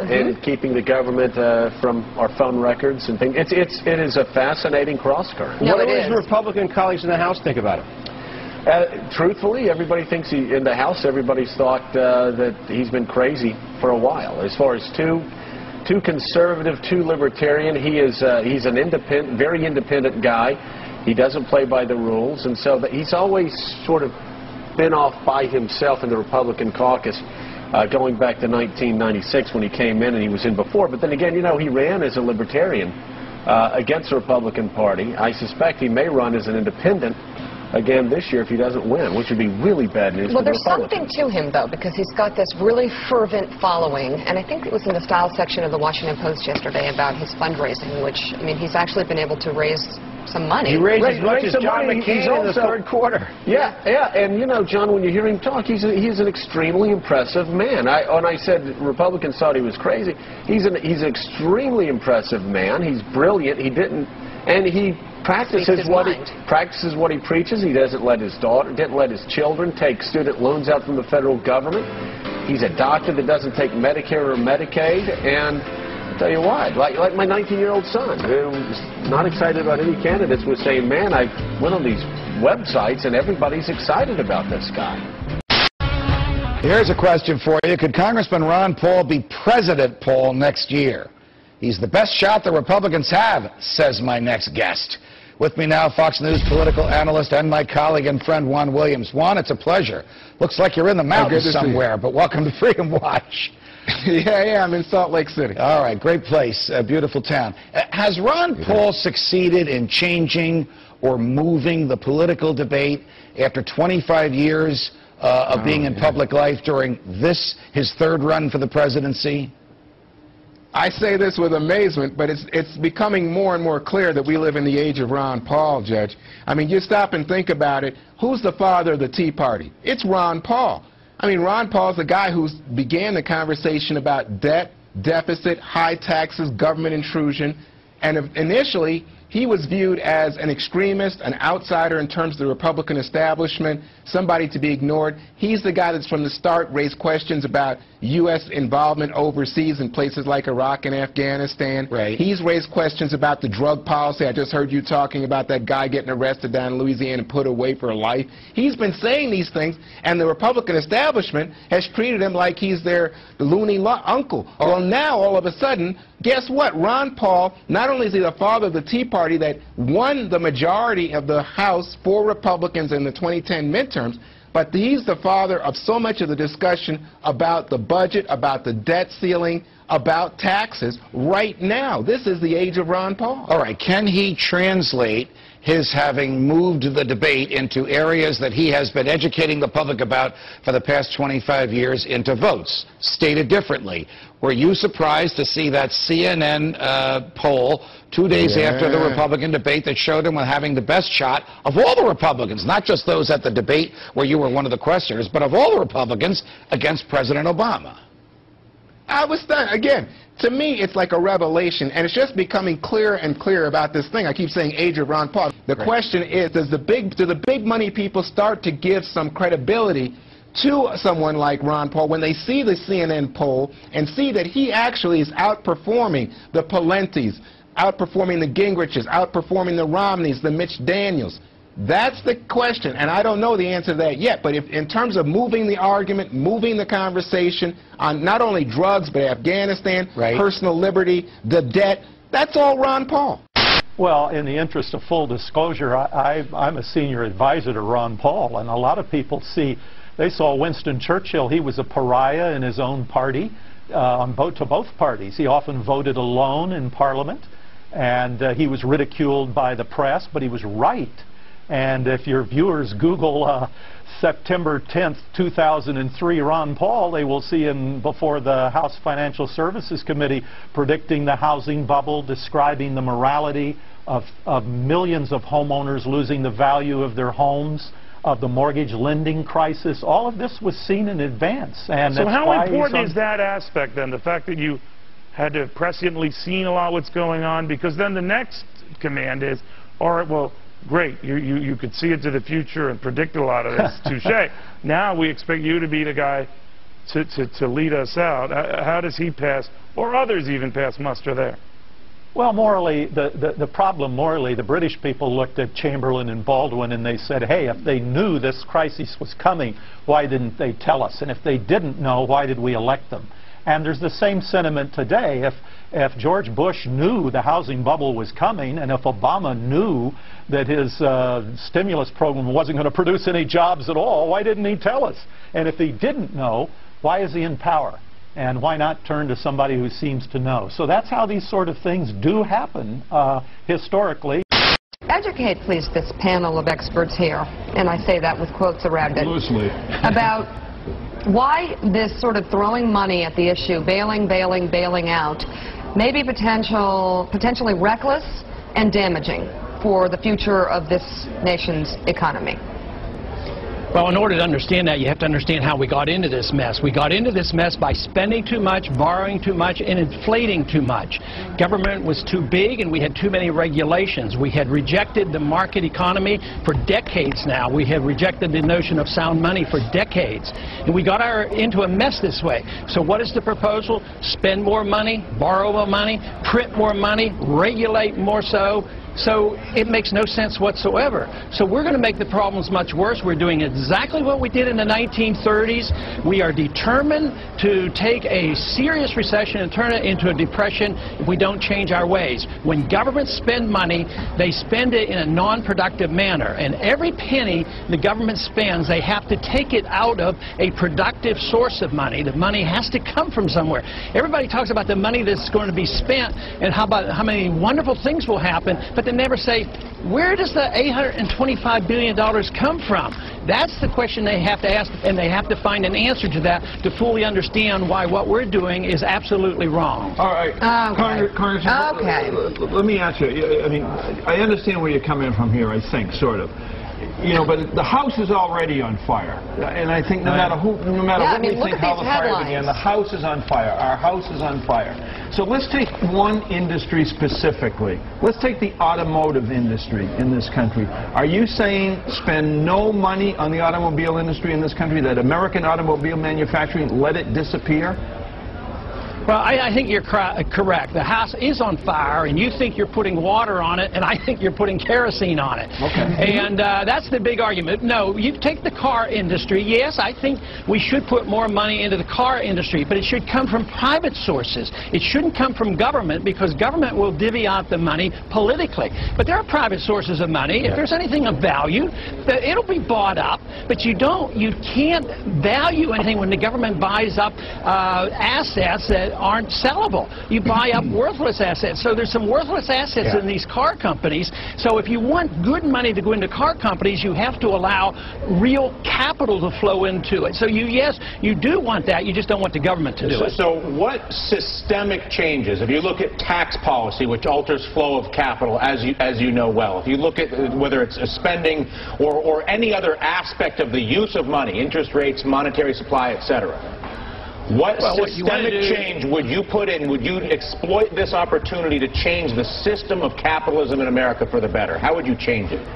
and keeping the government from our phone records and things. It is a fascinating cross-current. What do his Republican colleagues in the House think about it? Truthfully, everybody thinks in the House, everybody's thought that he's been crazy for a while. As far as too conservative, too libertarian, he's an independent, very independent guy. He doesn't play by the rules, and so he's always sort of been off by himself in the Republican caucus, going back to 1996 when he came in and he was in before. But then again, you know, he ran as a libertarian against the Republican Party. I suspect he may run as an independent. again this year if he doesn't win, which would be really bad news for the Republicans. Well, there's something to him, though, because he's got this really fervent following, and I think it was in the style section of the Washington Post yesterday about his fundraising, which, I mean, he's actually been able to raise some money. He raised as much as John McCain in the third quarter. Yeah, and you know, John, when you hear him talk, he's an extremely impressive man. When I said Republicans thought he was crazy, he's an extremely impressive man. He's brilliant. He practices what he preaches. He didn't let his children take student loans out from the federal government. He's a doctor that doesn't take Medicare or Medicaid, and I'll tell you why, like my 19-year-old son, who's not excited about any candidates, was saying, man, I went on these websites and everybody's excited about this guy. Here's a question for you. Could Congressman Ron Paul be President Paul next year? He's the best shot the Republicans have, says my next guest. With me now, Fox News political analyst and my colleague and friend Juan Williams. Juan, it's a pleasure. Looks like you're in the mountains somewhere, but welcome to Freedom Watch. Yeah, I'm in Salt Lake City. All right, great place, a beautiful town. Has Ron Paul succeeded in changing or moving the political debate after 25 years of being in public life during his third run for the presidency? I say this with amazement, but it's becoming more and more clear that we live in the age of Ron Paul, Judge. I mean, you stop and think about it. Who's the father of the Tea Party? It's Ron Paul. I mean, Ron Paul's the guy who began the conversation about debt, deficit, high taxes, government intrusion, and initially he was viewed as an extremist, an outsider in terms of the Republican establishment, somebody to be ignored. He's the guy that's from the start raised questions about U.S. involvement overseas in places like Iraq and Afghanistan. Right. He's raised questions about the drug policy. I just heard you talking about that guy getting arrested down in Louisiana and put away for life. He's been saying these things, and the Republican establishment has treated him like he's their loony uncle. Well, now, all of a sudden, guess what? Ron Paul, not only is he the father of the Tea Party that won the majority of the House for Republicans in the 2010 midterms, but he's the father of so much of the discussion about the budget, about the debt ceiling, about taxes right now. This is the age of Ron Paul. All right, can he translate his having moved the debate into areas that he has been educating the public about for the past 25 years into votes? Stated differently, were you surprised to see that CNN poll 2 days after the Republican debate that showed him having the best shot of all the Republicans, not just those at the debate where you were one of the questioners, but of all the Republicans against President Obama? I was stunned. Again, to me, it's like a revelation, and it's just becoming clearer and clearer about this thing. I keep saying age of Ron Paul. The question is, do the big money people start to give some credibility to someone like Ron Paul when they see the CNN poll and see that he actually is outperforming the Palentis, outperforming the Gingriches, outperforming the Romneys, the Mitch Daniels? That's the question, and I don't know the answer to that yet, but if, in terms of moving the argument, moving the conversation on not only drugs, but Afghanistan, personal liberty, the debt, that's all Ron Paul. Well, in the interest of full disclosure, I'm a senior advisor to Ron Paul, and a lot of people they saw Winston Churchill. He was a pariah in his own party, to both parties. He often voted alone in Parliament, and he was ridiculed by the press, but he was right. And if your viewers Google September 10th, 2003 Ron Paul, they will see him before the House Financial Services Committee predicting the housing bubble, describing the morality of millions of homeowners losing the value of their homes, of the mortgage lending crisis. All of this was seen in advance. And so how important is that aspect then, the fact that you had to have presciently seen a lot what's going on? Because then the next command is, all right, well, great, you could see into the future and predict a lot of this. Touche. Now we expect you to be the guy to lead us out. How does he pass, or others even pass muster there? Well, morally, the problem, the British people looked at Chamberlain and Baldwin and they said, hey, if they knew this crisis was coming, why didn't they tell us? And if they didn't know, why did we elect them? And there's the same sentiment today. If George Bush knew the housing bubble was coming, and if Obama knew that his stimulus program wasn't going to produce any jobs at all, why didn't he tell us? And if he didn't know, why is he in power? And why not turn to somebody who seems to know? So that's how these sort of things do happen historically. Educate, please, this panel of experts here, and I say that with quotes around it, loosely, about why this sort of throwing money at the issue, bailing out, may be potentially reckless and damaging for the future of this nation's economy. Well, in order to understand that, you have to understand how we got into this mess. We got into this mess by spending too much, borrowing too much, and inflating too much. Government was too big, and we had too many regulations. We had rejected the market economy for decades now. We had rejected the notion of sound money for decades. And we got into a mess this way. So what is the proposal? Spend more money, borrow more money, print more money, regulate more so. So it makes no sense whatsoever. So we're going to make the problems much worse. We're doing exactly what we did in the 1930s. We are determined to take a serious recession and turn it into a depression if we don't change our ways. When governments spend money, they spend it in a non-productive manner. And every penny the government spends, they have to take it out of a productive source of money. The money has to come from somewhere. Everybody talks about the money that's going to be spent and how many wonderful things will happen, but they never say, where does the $825 billion come from? That's the question they have to ask, and they have to find an answer to that to fully understand why what we're doing is absolutely wrong. All right. Okay. Congressman, let me ask you. I mean, I understand where you're coming from here, I think, sort of. You know, but the House is already on fire, and I think no matter what we think, the House is on fire. Our House is on fire. So let's take one industry specifically. Let's take the automotive industry in this country. Are you saying spend no money on the automobile industry in this country, that American automobile manufacturing, let it disappear? Well, I think you're correct. The House is on fire, and you think you're putting water on it, and I think you're putting kerosene on it. Okay. And that's the big argument. No, you take the car industry. Yes, I think we should put more money into the car industry, but it should come from private sources. It shouldn't come from government, because government will divvy out the money politically. But there are private sources of money. Yeah. If there's anything of value, it'll be bought up. But you can't value anything when the government buys up assets that aren't sellable. You buy up worthless assets. So there's some worthless assets in these car companies. So if you want good money to go into car companies, you have to allow real capital to flow into it. So yes, you do want that. You just don't want the government to do it. So what systemic changes, if you look at tax policy, which alters flow of capital, as you know well, if you look at whether it's spending or any other aspect of the use of money, interest rates, monetary supply, etc., what systemic change would you put in? Would you exploit this opportunity to change the system of capitalism in America for the better? How would you change it?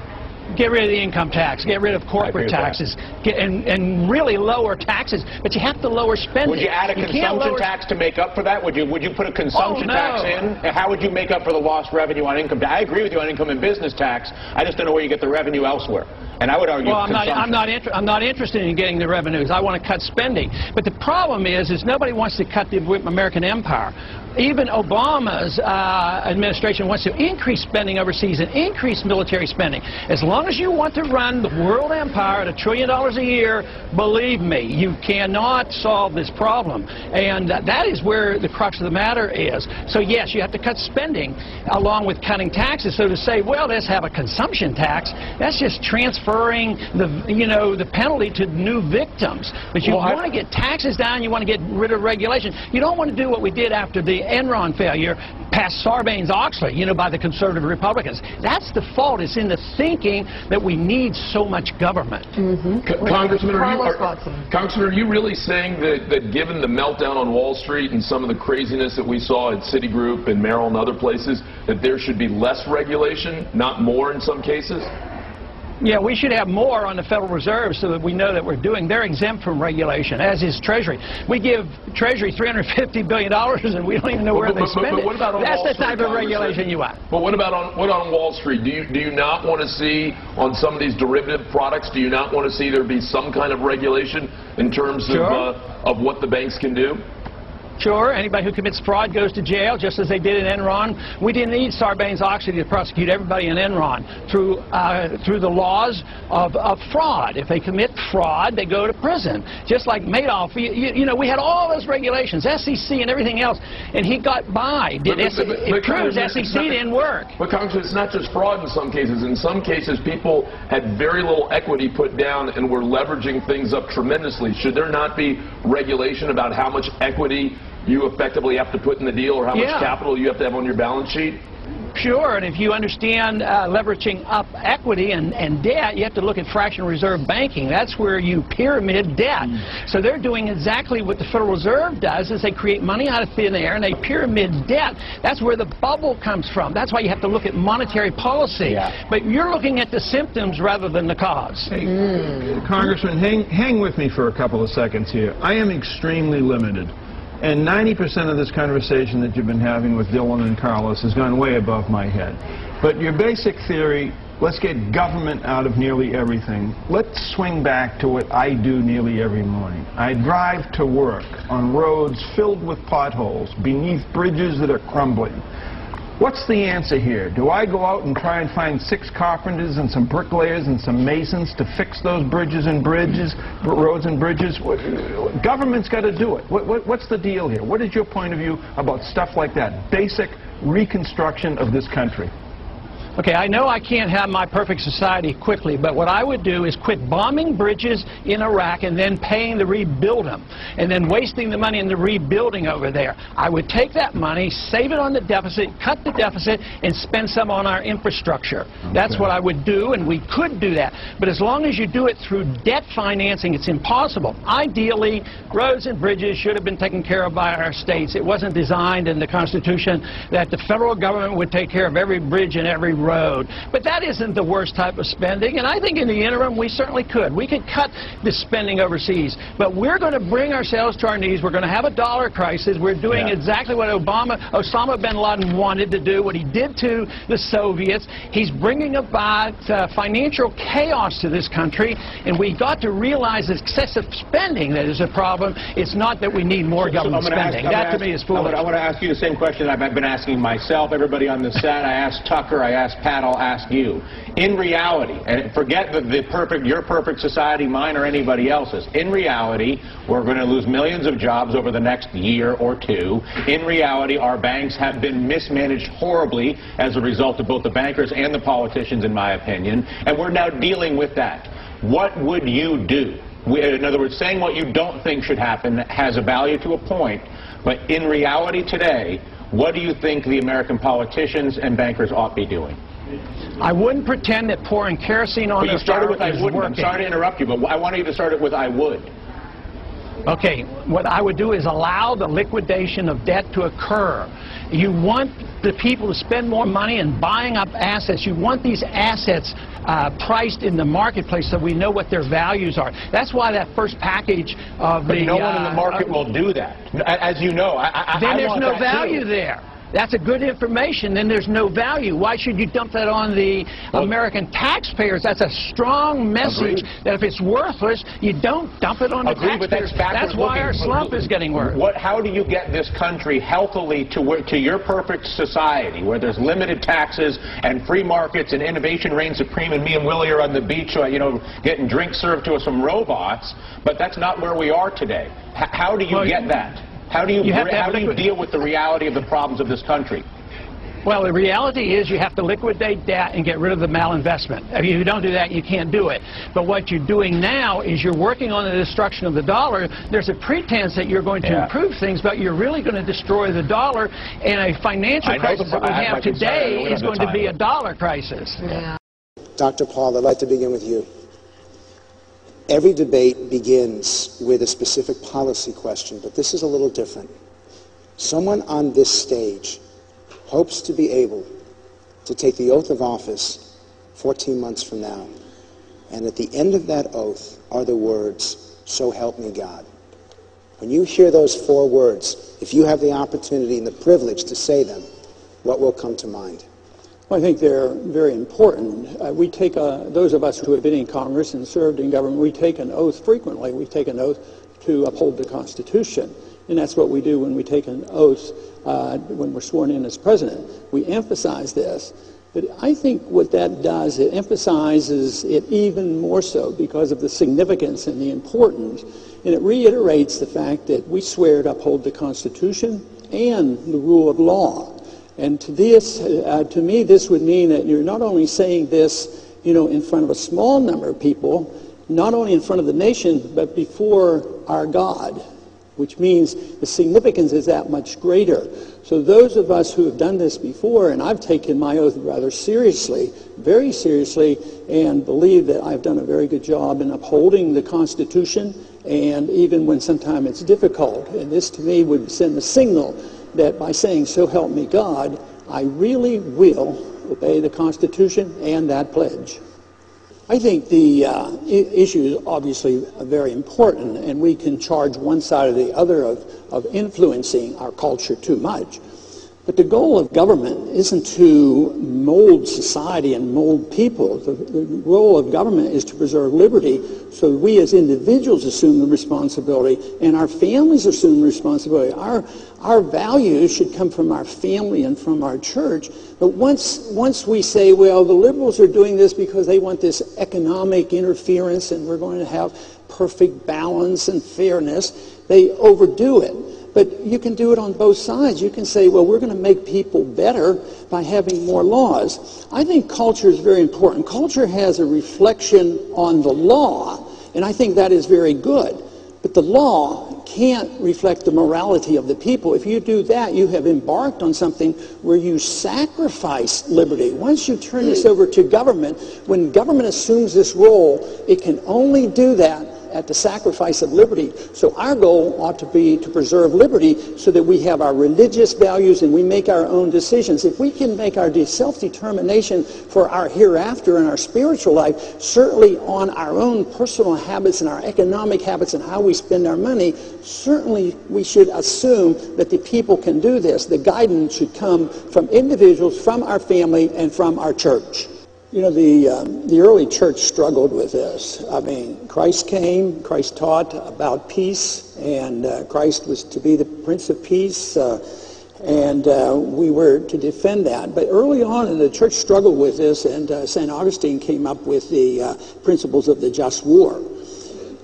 Get rid of the income tax, get rid of corporate taxes, and really lower taxes, but you have to lower spending. Would you add a consumption tax to make up for that? Would you put a consumption tax in? How would you make up for the lost revenue on income tax? I agree with you on income and business tax. I just don't know where you get the revenue elsewhere. And I would argue consumption. I'm not interested in getting the revenues. I want to cut spending. But the problem is nobody wants to cut the American empire. Even Obama's administration wants to increase spending overseas and increase military spending. As long as you want to run the world empire at $1 trillion a year, believe me, you cannot solve this problem. And that is where the crux of the matter is. So yes, you have to cut spending along with cutting taxes. So to say, well, let's have a consumption tax, that's just transferring the penalty to new victims. But you want to get taxes down, you want to get rid of regulation. You don't want to do what we did after the Enron failure, past Sarbanes-Oxley, by the conservative Republicans. That's the fault. It's in the thinking that we need so much government. Mm-hmm. Congressman, are you really saying that given the meltdown on Wall Street and some of the craziness that we saw at Citigroup and Merrill and other places, that there should be less regulation, not more in some cases? Yeah, we should have more on the Federal Reserve so that we know that we're doing. They're exempt from regulation, as is Treasury. We give Treasury $350 billion and we don't even know where they spend it. That's the type of regulation you want. But what about on Wall Street? Do you not want to see on some of these derivative products, do you not want to see there be some kind of regulation in terms of what the banks can do? Sure, anybody who commits fraud goes to jail, just as they did in Enron. We didn't need Sarbanes-Oxley to prosecute everybody in Enron through the laws of fraud. If they commit fraud, they go to prison. Just like Madoff, you know, we had all those regulations, SEC and everything else, and he got by. It proves SEC didn't work. But Congressman, it's not just fraud in some cases. In some cases, people had very little equity put down and were leveraging things up tremendously. Should there not be regulation about how much equity you effectively have to put in the deal or how much capital you have to have on your balance sheet? Sure, and if you understand leveraging up equity and debt, you have to look at fractional reserve banking. That's where you pyramid debt. So they're doing exactly what the Federal Reserve does, is they create money out of thin air and they pyramid debt. That's where the bubble comes from. That's why you have to look at monetary policy. Yeah. But you're looking at the symptoms rather than the cause. Hey, Congressman, hang with me for a couple of seconds here. I am extremely limited. And 90% of this conversation that you've been having with Dylan and Carlos has gone way above my head. But your basic theory, let's get government out of nearly everything. Let's swing back to what I do nearly every morning. I drive to work on roads filled with potholes, beneath bridges that are crumbling. What's the answer here? Do I go out and try and find 6 carpenters and some bricklayers and some masons to fix those roads and bridges? Government's got to do it. What's the deal here? What is your point of view about stuff like that? Basic reconstruction of this country. Okay, I know I can't have my perfect society quickly, but what I would do is quit bombing bridges in Iraq and then paying to rebuild them, and then wasting the money in the rebuilding over there. I would take that money, save it on the deficit, cut the deficit, and spend some on our infrastructure. Okay. That's what I would do, and we could do that. But as long as you do it through debt financing, it's impossible. Ideally, roads and bridges should have been taken care of by our states. It wasn't designed in the Constitution that the federal government would take care of every bridge and every road. But that isn't the worst type of spending, and I think in the interim we certainly could. We could cut the spending overseas, but we're going to bring ourselves to our knees. We're going to have a dollar crisis. We're doing exactly what Osama bin Laden wanted to do, what he did to the Soviets. He's bringing about financial chaos to this country, and we've got to realize excessive spending that is a problem. It's not that we need more government spending. That to me is foolish. I want to ask you the same question I've been asking myself, everybody on the set. I asked Tucker, I asked Pat, I'll ask you. In reality, and forget your perfect society, mine, or anybody else's, in reality, we're going to lose millions of jobs over the next year or two. In reality, our banks have been mismanaged horribly as a result of both the bankers and the politicians, in my opinion, and we're now dealing with that. What would you do? In other words, saying what you don't think should happen has a value to a point, but in reality today, what do you think the American politicians and bankers ought to be doing? I wouldn't pretend that pouring kerosene on the fire is working. I'm sorry to interrupt you, but I want you to start it with I would. Okay, what I would do is allow the liquidation of debt to occur. You want the people to spend more money in buying up assets. You want these assets priced in the marketplace so we know what their values are. That's why that first package of the... But no one in the market will do that. As you know, then there's no value there. That's a good information, then there's no value. Why should you dump that on the American taxpayers? That's a strong message that if it's worthless, you don't dump it on the taxpayers. That's why our slump is getting worse. How do you get this country healthily to your perfect society, where there's limited taxes and free markets and innovation reigns supreme, and me and Willie are on the beach, you know, getting drinks served to us from robots, but that's not where we are today. How do you get that? How do you deal with the reality of the problems of this country? Well, the reality is you have to liquidate debt and get rid of the malinvestment. If you don't do that, you can't do it. But what you're doing now is you're working on the destruction of the dollar. There's a pretense that you're going to improve things, but you're really going to destroy the dollar. And a financial crisis that we have today is going to be a dollar crisis. Yeah. Dr. Paul, I'd like to begin with you. Every debate begins with a specific policy question, but this is a little different. Someone on this stage hopes to be able to take the oath of office 14 months from now, and at the end of that oath are the words, "So help me God." When you hear those 4 words, if you have the opportunity and the privilege to say them, what will come to mind? I think they're very important. We take those of us who have been in Congress and served in government, we take an oath frequently. We take an oath to uphold the Constitution. And that's what we do when we take an oath, when we're sworn in as president. We emphasize this. But I think what that does, it emphasizes it even more so because of the significance and the importance. And it reiterates the fact that we swear to uphold the Constitution and the rule of law. And to me, this would mean that you're not only saying this, you know, in front of a small number of people, not only in front of the nation, but before our God, which means the significance is that much greater. So those of us who have done this before, and I've taken my oath rather seriously, very seriously, and believe that I've done a very good job in upholding the Constitution, and even when sometimes it's difficult. And this to me would send a signal that by saying, so help me God, I really will obey the Constitution and that pledge. I think the issue is obviously very important, and we can charge one side or the other of influencing our culture too much. But the goal of government isn't to mold society and mold people. The role of government is to preserve liberty, so we as individuals assume the responsibility and our families assume the responsibility. Our values should come from our family and from our church. But once we say, well, the liberals are doing this because they want this economic interference and we're going to have perfect balance and fairness, they overdo it. But you can do it on both sides. You can say, well, we're going to make people better by having more laws. I think culture is very important. Culture has a reflection on the law, and I think that is very good. But the law can't reflect the morality of the people. If you do that, you have embarked on something where you sacrifice liberty. Once you turn this over to government, when government assumes this role, it can only do that at the sacrifice of liberty. So our goal ought to be to preserve liberty so that we have our religious values and we make our own decisions. If we can make our self-determination for our hereafter and our spiritual life, certainly on our own personal habits and our economic habits and how we spend our money, certainly we should assume that the people can do this. The guidance should come from individuals, from our family, and from our church. You know, the early church struggled with this. I mean, Christ came, Christ taught about peace, and Christ was to be the Prince of Peace, and we were to defend that. But early on, in the church struggled with this, and St. Augustine came up with the principles of the just war.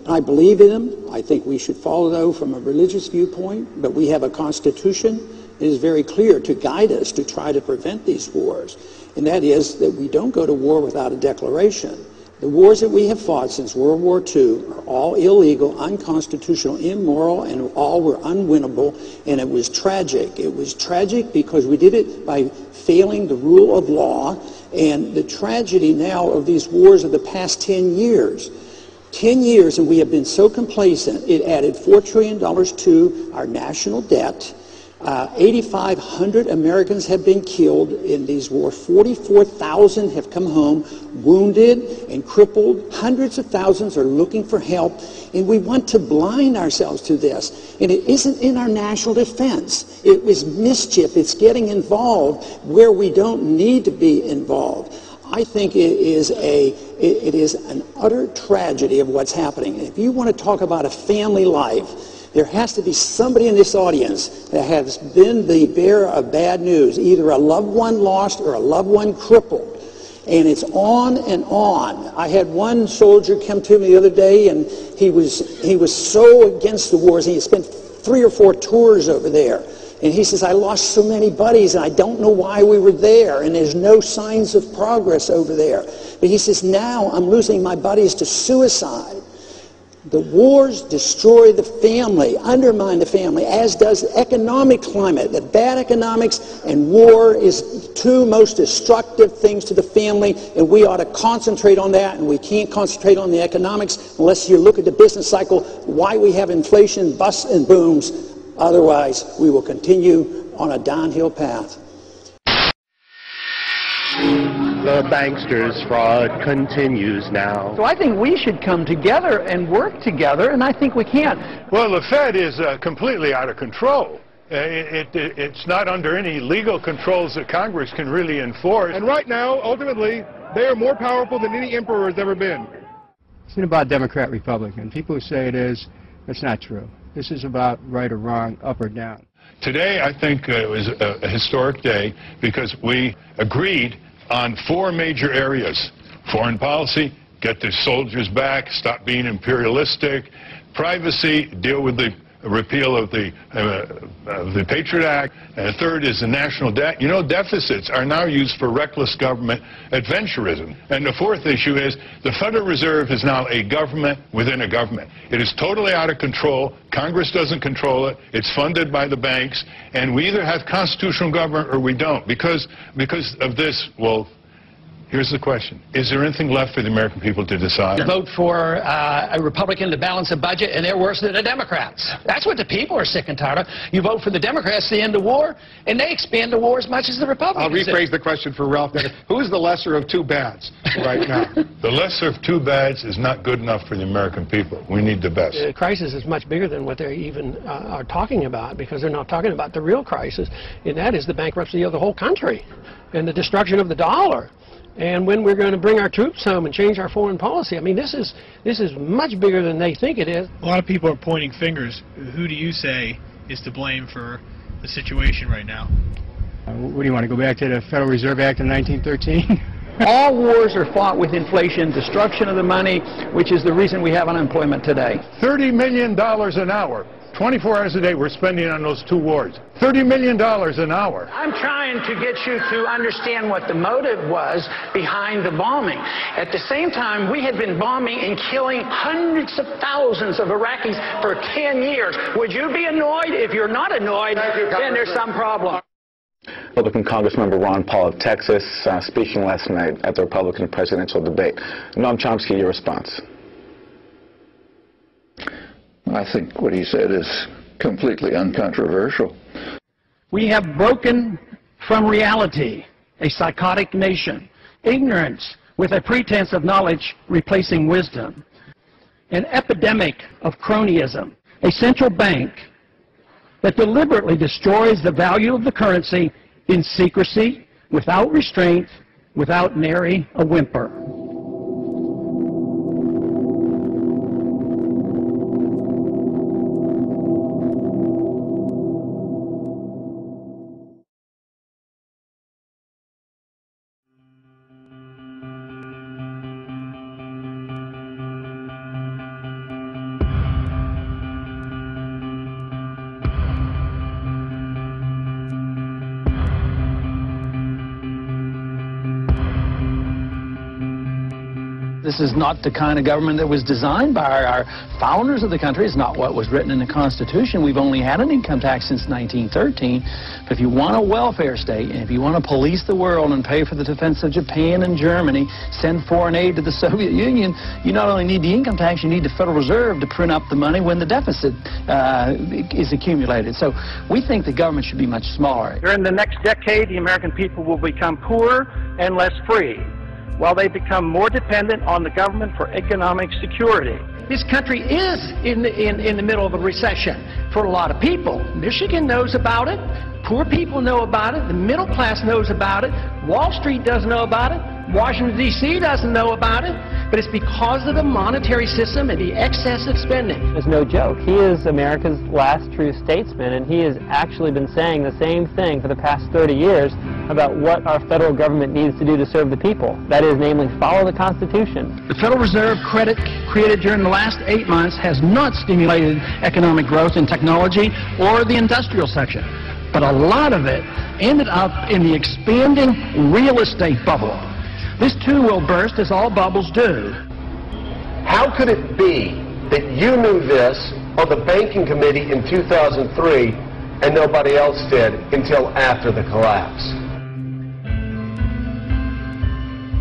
I believe in them. I think we should follow them from a religious viewpoint, but we have a constitution. It is very clear to guide us to try to prevent these wars, and that is that we don't go to war without a declaration. The wars that we have fought since World War II are all illegal, unconstitutional, immoral, and all were unwinnable, and it was tragic. It was tragic because we did it by failing the rule of law, and the tragedy now of these wars of the past 10 years. 10 years, and we have been so complacent. It added $4 trillion to our national debt. 8,500 Americans have been killed in these wars. 44,000 have come home wounded and crippled. Hundreds of thousands are looking for help, and we want to blind ourselves to this. And it isn't in our national defense. It was mischief. It's getting involved where we don't need to be involved. I think it is an utter tragedy of what's happening. If you want to talk about a family life, there has to be somebody in this audience that has been the bearer of bad news, either a loved one lost or a loved one crippled. And it's on and on. I had one soldier come to me the other day, and he was so against the wars, and he spent 3 or 4 tours over there. And he says, I lost so many buddies, and I don't know why we were there, and there's no signs of progress over there. But he says, now I'm losing my buddies to suicide. The wars destroy the family, undermine the family, as does the economic climate. The bad economics and war is two most destructive things to the family, and we ought to concentrate on that, and we can't concentrate on the economics unless you look at the business cycle, why we have inflation, busts and booms. Otherwise, we will continue on a downhill path. The banksters' fraud continues now. So I think we should come together and work together, and I think we can. Well, the Fed is completely out of control. It's not under any legal controls that Congress can really enforce. And right now, ultimately, they are more powerful than any emperor has ever been. It's not about Democrat, Republican. People who say it is, that's not true. This is about right or wrong, up or down. Today, I think it was a historic day because we agreed on four major areas. Foreign policy, get the soldiers back, stop being imperialistic. Privacy, deal with the repeal of the Patriot Act. And the third is the national debt. You know, deficits are now used for reckless government adventurism. And the fourth issue is the Federal Reserve is now a government within a government. It is totally out of control. Congress doesn't control it. It's funded by the banks. And we either have constitutional government or we don't. Because of this, well, here's the question. Is there anything left for the American people to decide? Vote for a Republican to balance a budget, and they're worse than the Democrats. That's what the people are sick and tired of. You vote for the Democrats to end the war, and they expand the war as much as the Republicans. I'll rephrase the question for Ralph. Who is the lesser of two bads right now? The lesser of two bads is not good enough for the American people. We need the best. The crisis is much bigger than what they even are talking about, because they're not talking about the real crisis, and that is the bankruptcy of the whole country and the destruction of the dollar. And when we're going to bring our troops home and change our foreign policy. I mean, this is much bigger than they think it is. A lot of people are pointing fingers. Who do you say is to blame for the situation right now? What do you want to go back to the Federal Reserve Act of 1913? All wars are fought with inflation, destruction of the money, which is the reason we have unemployment today. $30 million an hour. 24 hours a day we're spending on those two wars. $30 million an hour. I'm trying to get you to understand what the motive was behind the bombing. At the same time, we had been bombing and killing hundreds of thousands of Iraqis for 10 years. Would you be annoyed? If you're not annoyed, then there's some problem. Republican Congressmember Ron Paul of Texas speaking last night at the Republican presidential debate. Noam Chomsky, your response. I think what he said is completely uncontroversial. We have broken from reality, a psychotic nation, ignorance with a pretense of knowledge replacing wisdom, an epidemic of cronyism, a central bank that deliberately destroys the value of the currency in secrecy, without restraint, without nary a whimper. This is not the kind of government that was designed by our founders of the country. It's not what was written in the Constitution. We've only had an income tax since 1913. But if you want a welfare state, and if you want to police the world and pay for the defense of Japan and Germany, send foreign aid to the Soviet Union, you not only need the income tax, you need the Federal Reserve to print up the money when the deficit is accumulated. So we think the government should be much smaller. During the next decade, the American people will become poorer and less free, while they become more dependent on the government for economic security. This country is in the middle of a recession for a lot of people. Michigan knows about it. Poor people know about it. The middle class knows about it. Wall Street doesn't know about it. Washington, D.C. doesn't know about it. But it's because of the monetary system and the excessive spending. It's no joke. He is America's last true statesman, and he has actually been saying the same thing for the past 30 years about what our federal government needs to do to serve the people. That is, namely, follow the Constitution. The Federal Reserve credit created during the last 8 months has not stimulated economic growth in technology or the industrial section. But a lot of it ended up in the expanding real estate bubble. This too will burst, as all bubbles do. How could it be that you knew this on the Banking Committee in 2003 and nobody else did until after the collapse?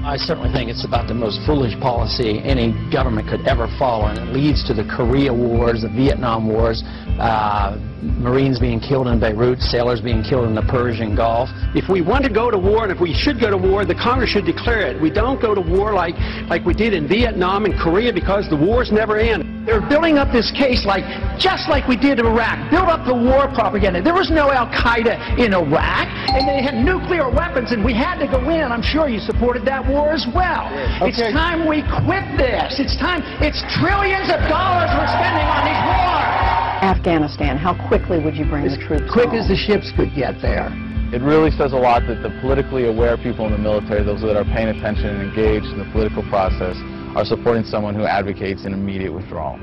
I certainly think it's about the most foolish policy any government could ever follow, and it leads to the Korea Wars, the Vietnam Wars, Marines being killed in Beirut, sailors being killed in the Persian Gulf. If we want to go to war, and if we should go to war, the Congress should declare it. We don't go to war like we did in Vietnam and Korea, because the wars never end. They're building up this case just like we did in Iraq, build up the war propaganda. There was no al-Qaeda in Iraq, and they had nuclear weapons, and we had to go in. I'm sure you supported that war as well. Okay. It's time we quit this. It's time. It's trillions of dollars we're spending on these wars. Afghanistan? How quickly would you bring the troops home? As quick as the ships could get there. It really says a lot that the politically aware people in the military, those that are paying attention and engaged in the political process, are supporting someone who advocates an immediate withdrawal.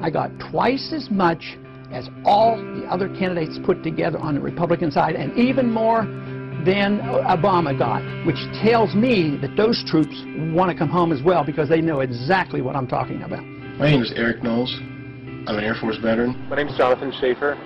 I got twice as much as all the other candidates put together on the Republican side, and even more than Obama got, which tells me that those troops want to come home as well, because they know exactly what I'm talking about. My name is Eric Knowles. I'm an Air Force veteran. My name is Jonathan Schaefer.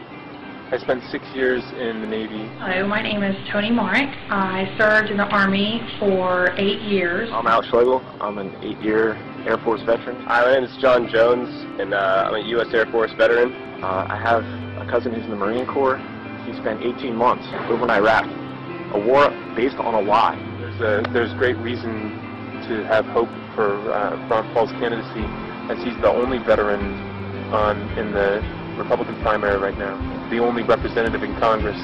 I spent 6 years in the Navy. Hello, my name is Toni Marek. I served in the Army for 8 years. I'm Al Schlegel. I'm an 8-year Air Force veteran. Hi, my name is John Jones, and I'm a U.S. Air Force veteran. I have a cousin who's in the Marine Corps. He spent 18 months over in Iraq, a war based on a lie. There's great reason to have hope for Ron Paul's candidacy, as he's the only veteran in the Republican primary right now. The only representative in Congress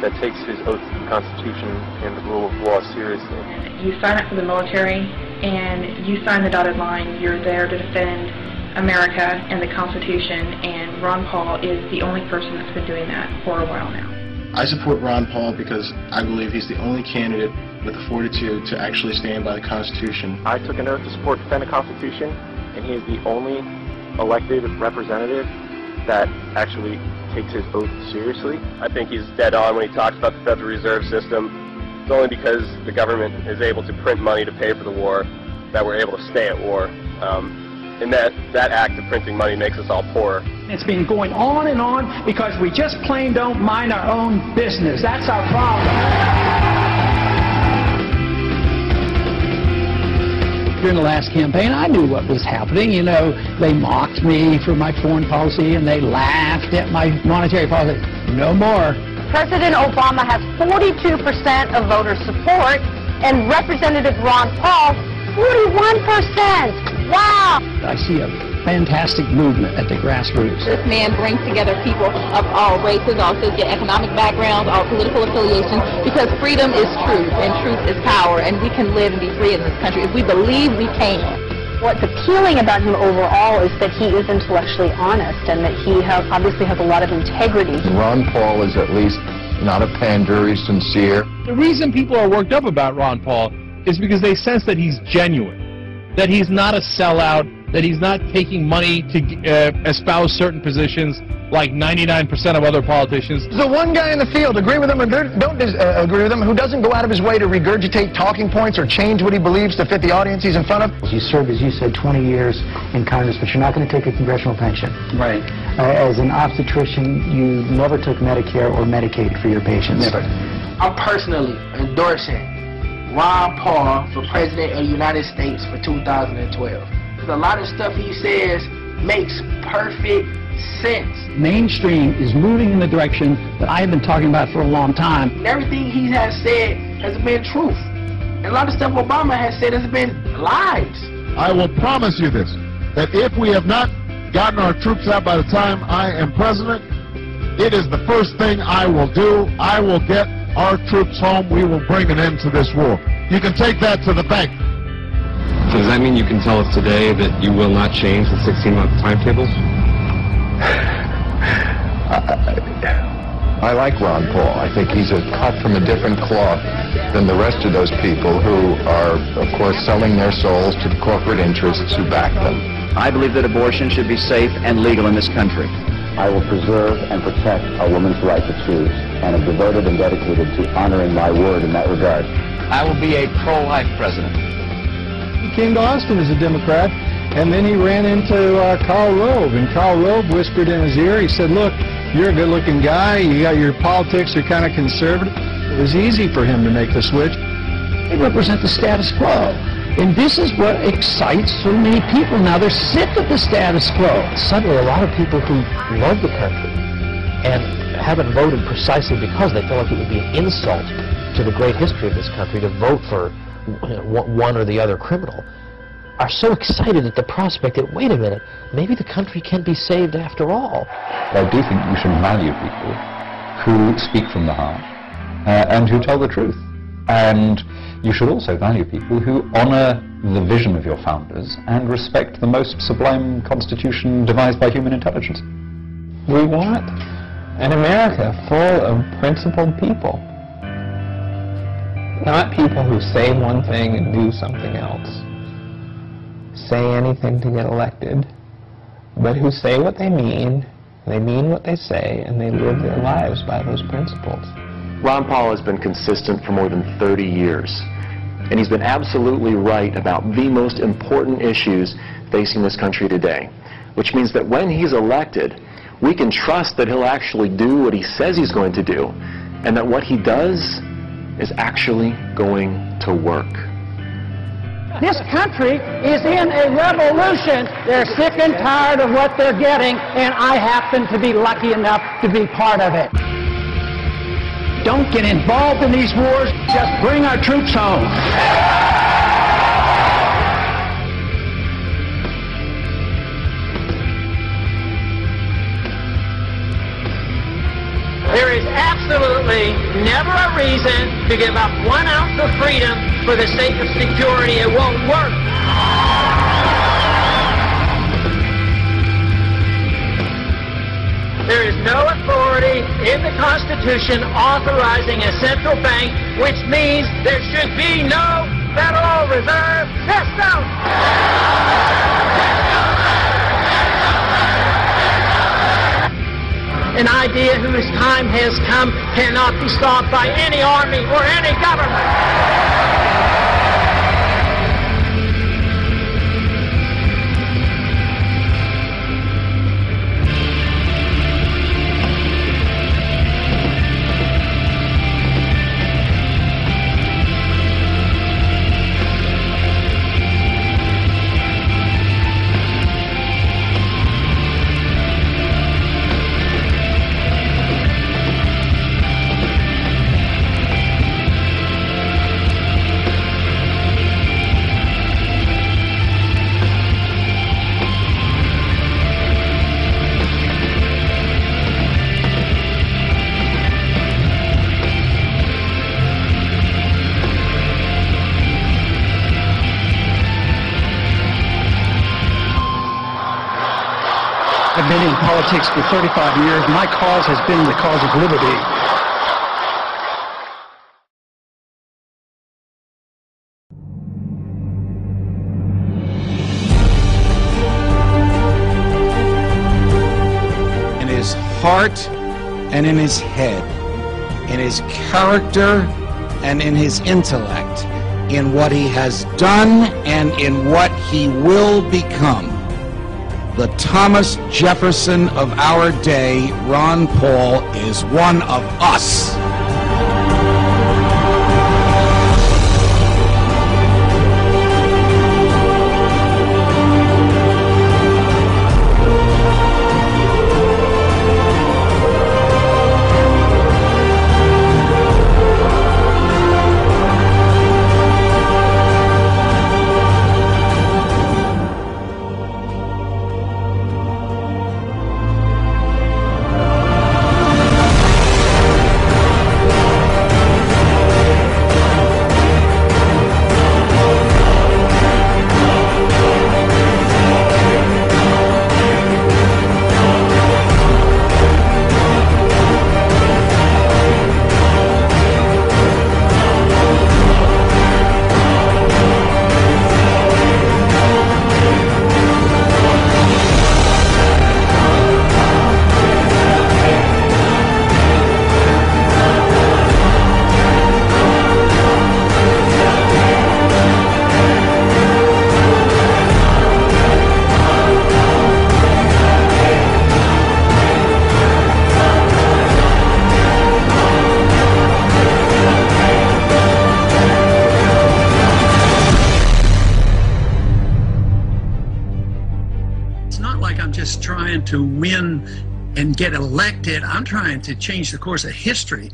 that takes his oath to the Constitution and the rule of law seriously. You sign up for the military and you sign the dotted line. You're there to defend America and the Constitution, and Ron Paul is the only person that's been doing that for a while now. I support Ron Paul because I believe he's the only candidate with the fortitude to actually stand by the Constitution. I took an oath to support and defend the Constitution, and he is the only elected representative that actually takes his oath seriously. I think he's dead on when he talks about the Federal Reserve System. It's only because the government is able to print money to pay for the war that we're able to stay at war. And that act of printing money makes us all poorer. It's been going on and on because we just plain don't mind our own business. That's our problem. During the last campaign, I knew what was happening. You know, they mocked me for my foreign policy and they laughed at my monetary policy. No more. President Obama has 42% of voter support and Representative Ron Paul 41%. Wow! I see a fantastic movement at the grassroots. This man brings together people of all races, all socioeconomic backgrounds, all political affiliations, because freedom is truth, and truth is power, and we can live and be free in this country if we believe we can. What's appealing about him overall is that he is intellectually honest and that he obviously has a lot of integrity. Ron Paul is at least not a pander, he's sincere. The reason people are worked up about Ron Paul is because they sense that he's genuine, that he's not a sellout, that he's not taking money to espouse certain positions like 99% of other politicians. The one guy in the field, agree with him or don't agree with him, who doesn't go out of his way to regurgitate talking points or change what he believes to fit the audience he's in front of. You served, as you said, 20 years in Congress, but you're not going to take a congressional pension. Right. As an obstetrician, you never took Medicare or Medicaid for your patients. Never. I'm personally endorsing Ron Paul for President of the United States for 2012. A lot of stuff he says makes perfect sense. Mainstream is moving in the direction that I have been talking about for a long time. Everything he has said has been truth. And a lot of stuff Obama has said has been lies. I will promise you this, that if we have not gotten our troops out by the time I am president, it is the first thing I will do. I will get our troops home. We will bring an end to this war. You can take that to the bank. So does that mean you can tell us today that you will not change the 16-month timetables? I like Ron Paul. I think he's a cut from a different cloth than the rest of those people who are, of course, selling their souls to the corporate interests who back them. I believe that abortion should be safe and legal in this country. I will preserve and protect a woman's right to choose, and am devoted and dedicated to honoring my word in that regard. I will be a pro-life president. He came to Austin as a Democrat, and then he ran into Karl Rove, and Karl Rove whispered in his ear, he said, look, you're a good-looking guy, your politics are kind of conservative. It was easy for him to make the switch. They represent the status quo. And this is what excites so many people. Now they're sick of the status quo. Suddenly a lot of people who love the country and haven't voted precisely because they feel like it would be an insult to the great history of this country to vote for one or the other criminal are so excited at the prospect that, wait a minute, maybe the country can be saved after all. I do think you should value people who speak from the heart and who tell the truth. And you should also value people who honor the vision of your founders and respect the most sublime constitution devised by human intelligence. We want an America full of principled people, not people who say one thing and do something else, say anything to get elected, but who say what they mean what they say, and they live their lives by those principles. Ron Paul has been consistent for more than 30 years, and he's been absolutely right about the most important issues facing this country today, which means that when he's elected, we can trust that he'll actually do what he says he's going to do, and that what he does is actually going to work. This country is in a revolution. They're sick and tired of what they're getting, and I happen to be lucky enough to be part of it. Don't get involved in these wars. Just bring our troops home. There is absolutely never a reason to give up 1 ounce of freedom for the sake of security. It won't work. There is no authority in the Constitution authorizing a central bank, which means there should be no Federal Reserve System. An idea whose time has come cannot be stopped by any army or any government. I've been in politics for 35 years. My cause has been the cause of liberty. In his heart and in his head, in his character and in his intellect, in what he has done and in what he will become. The Thomas Jefferson of our day, Ron Paul, is one of us. Just trying to win and get elected. I'm trying to change the course of history.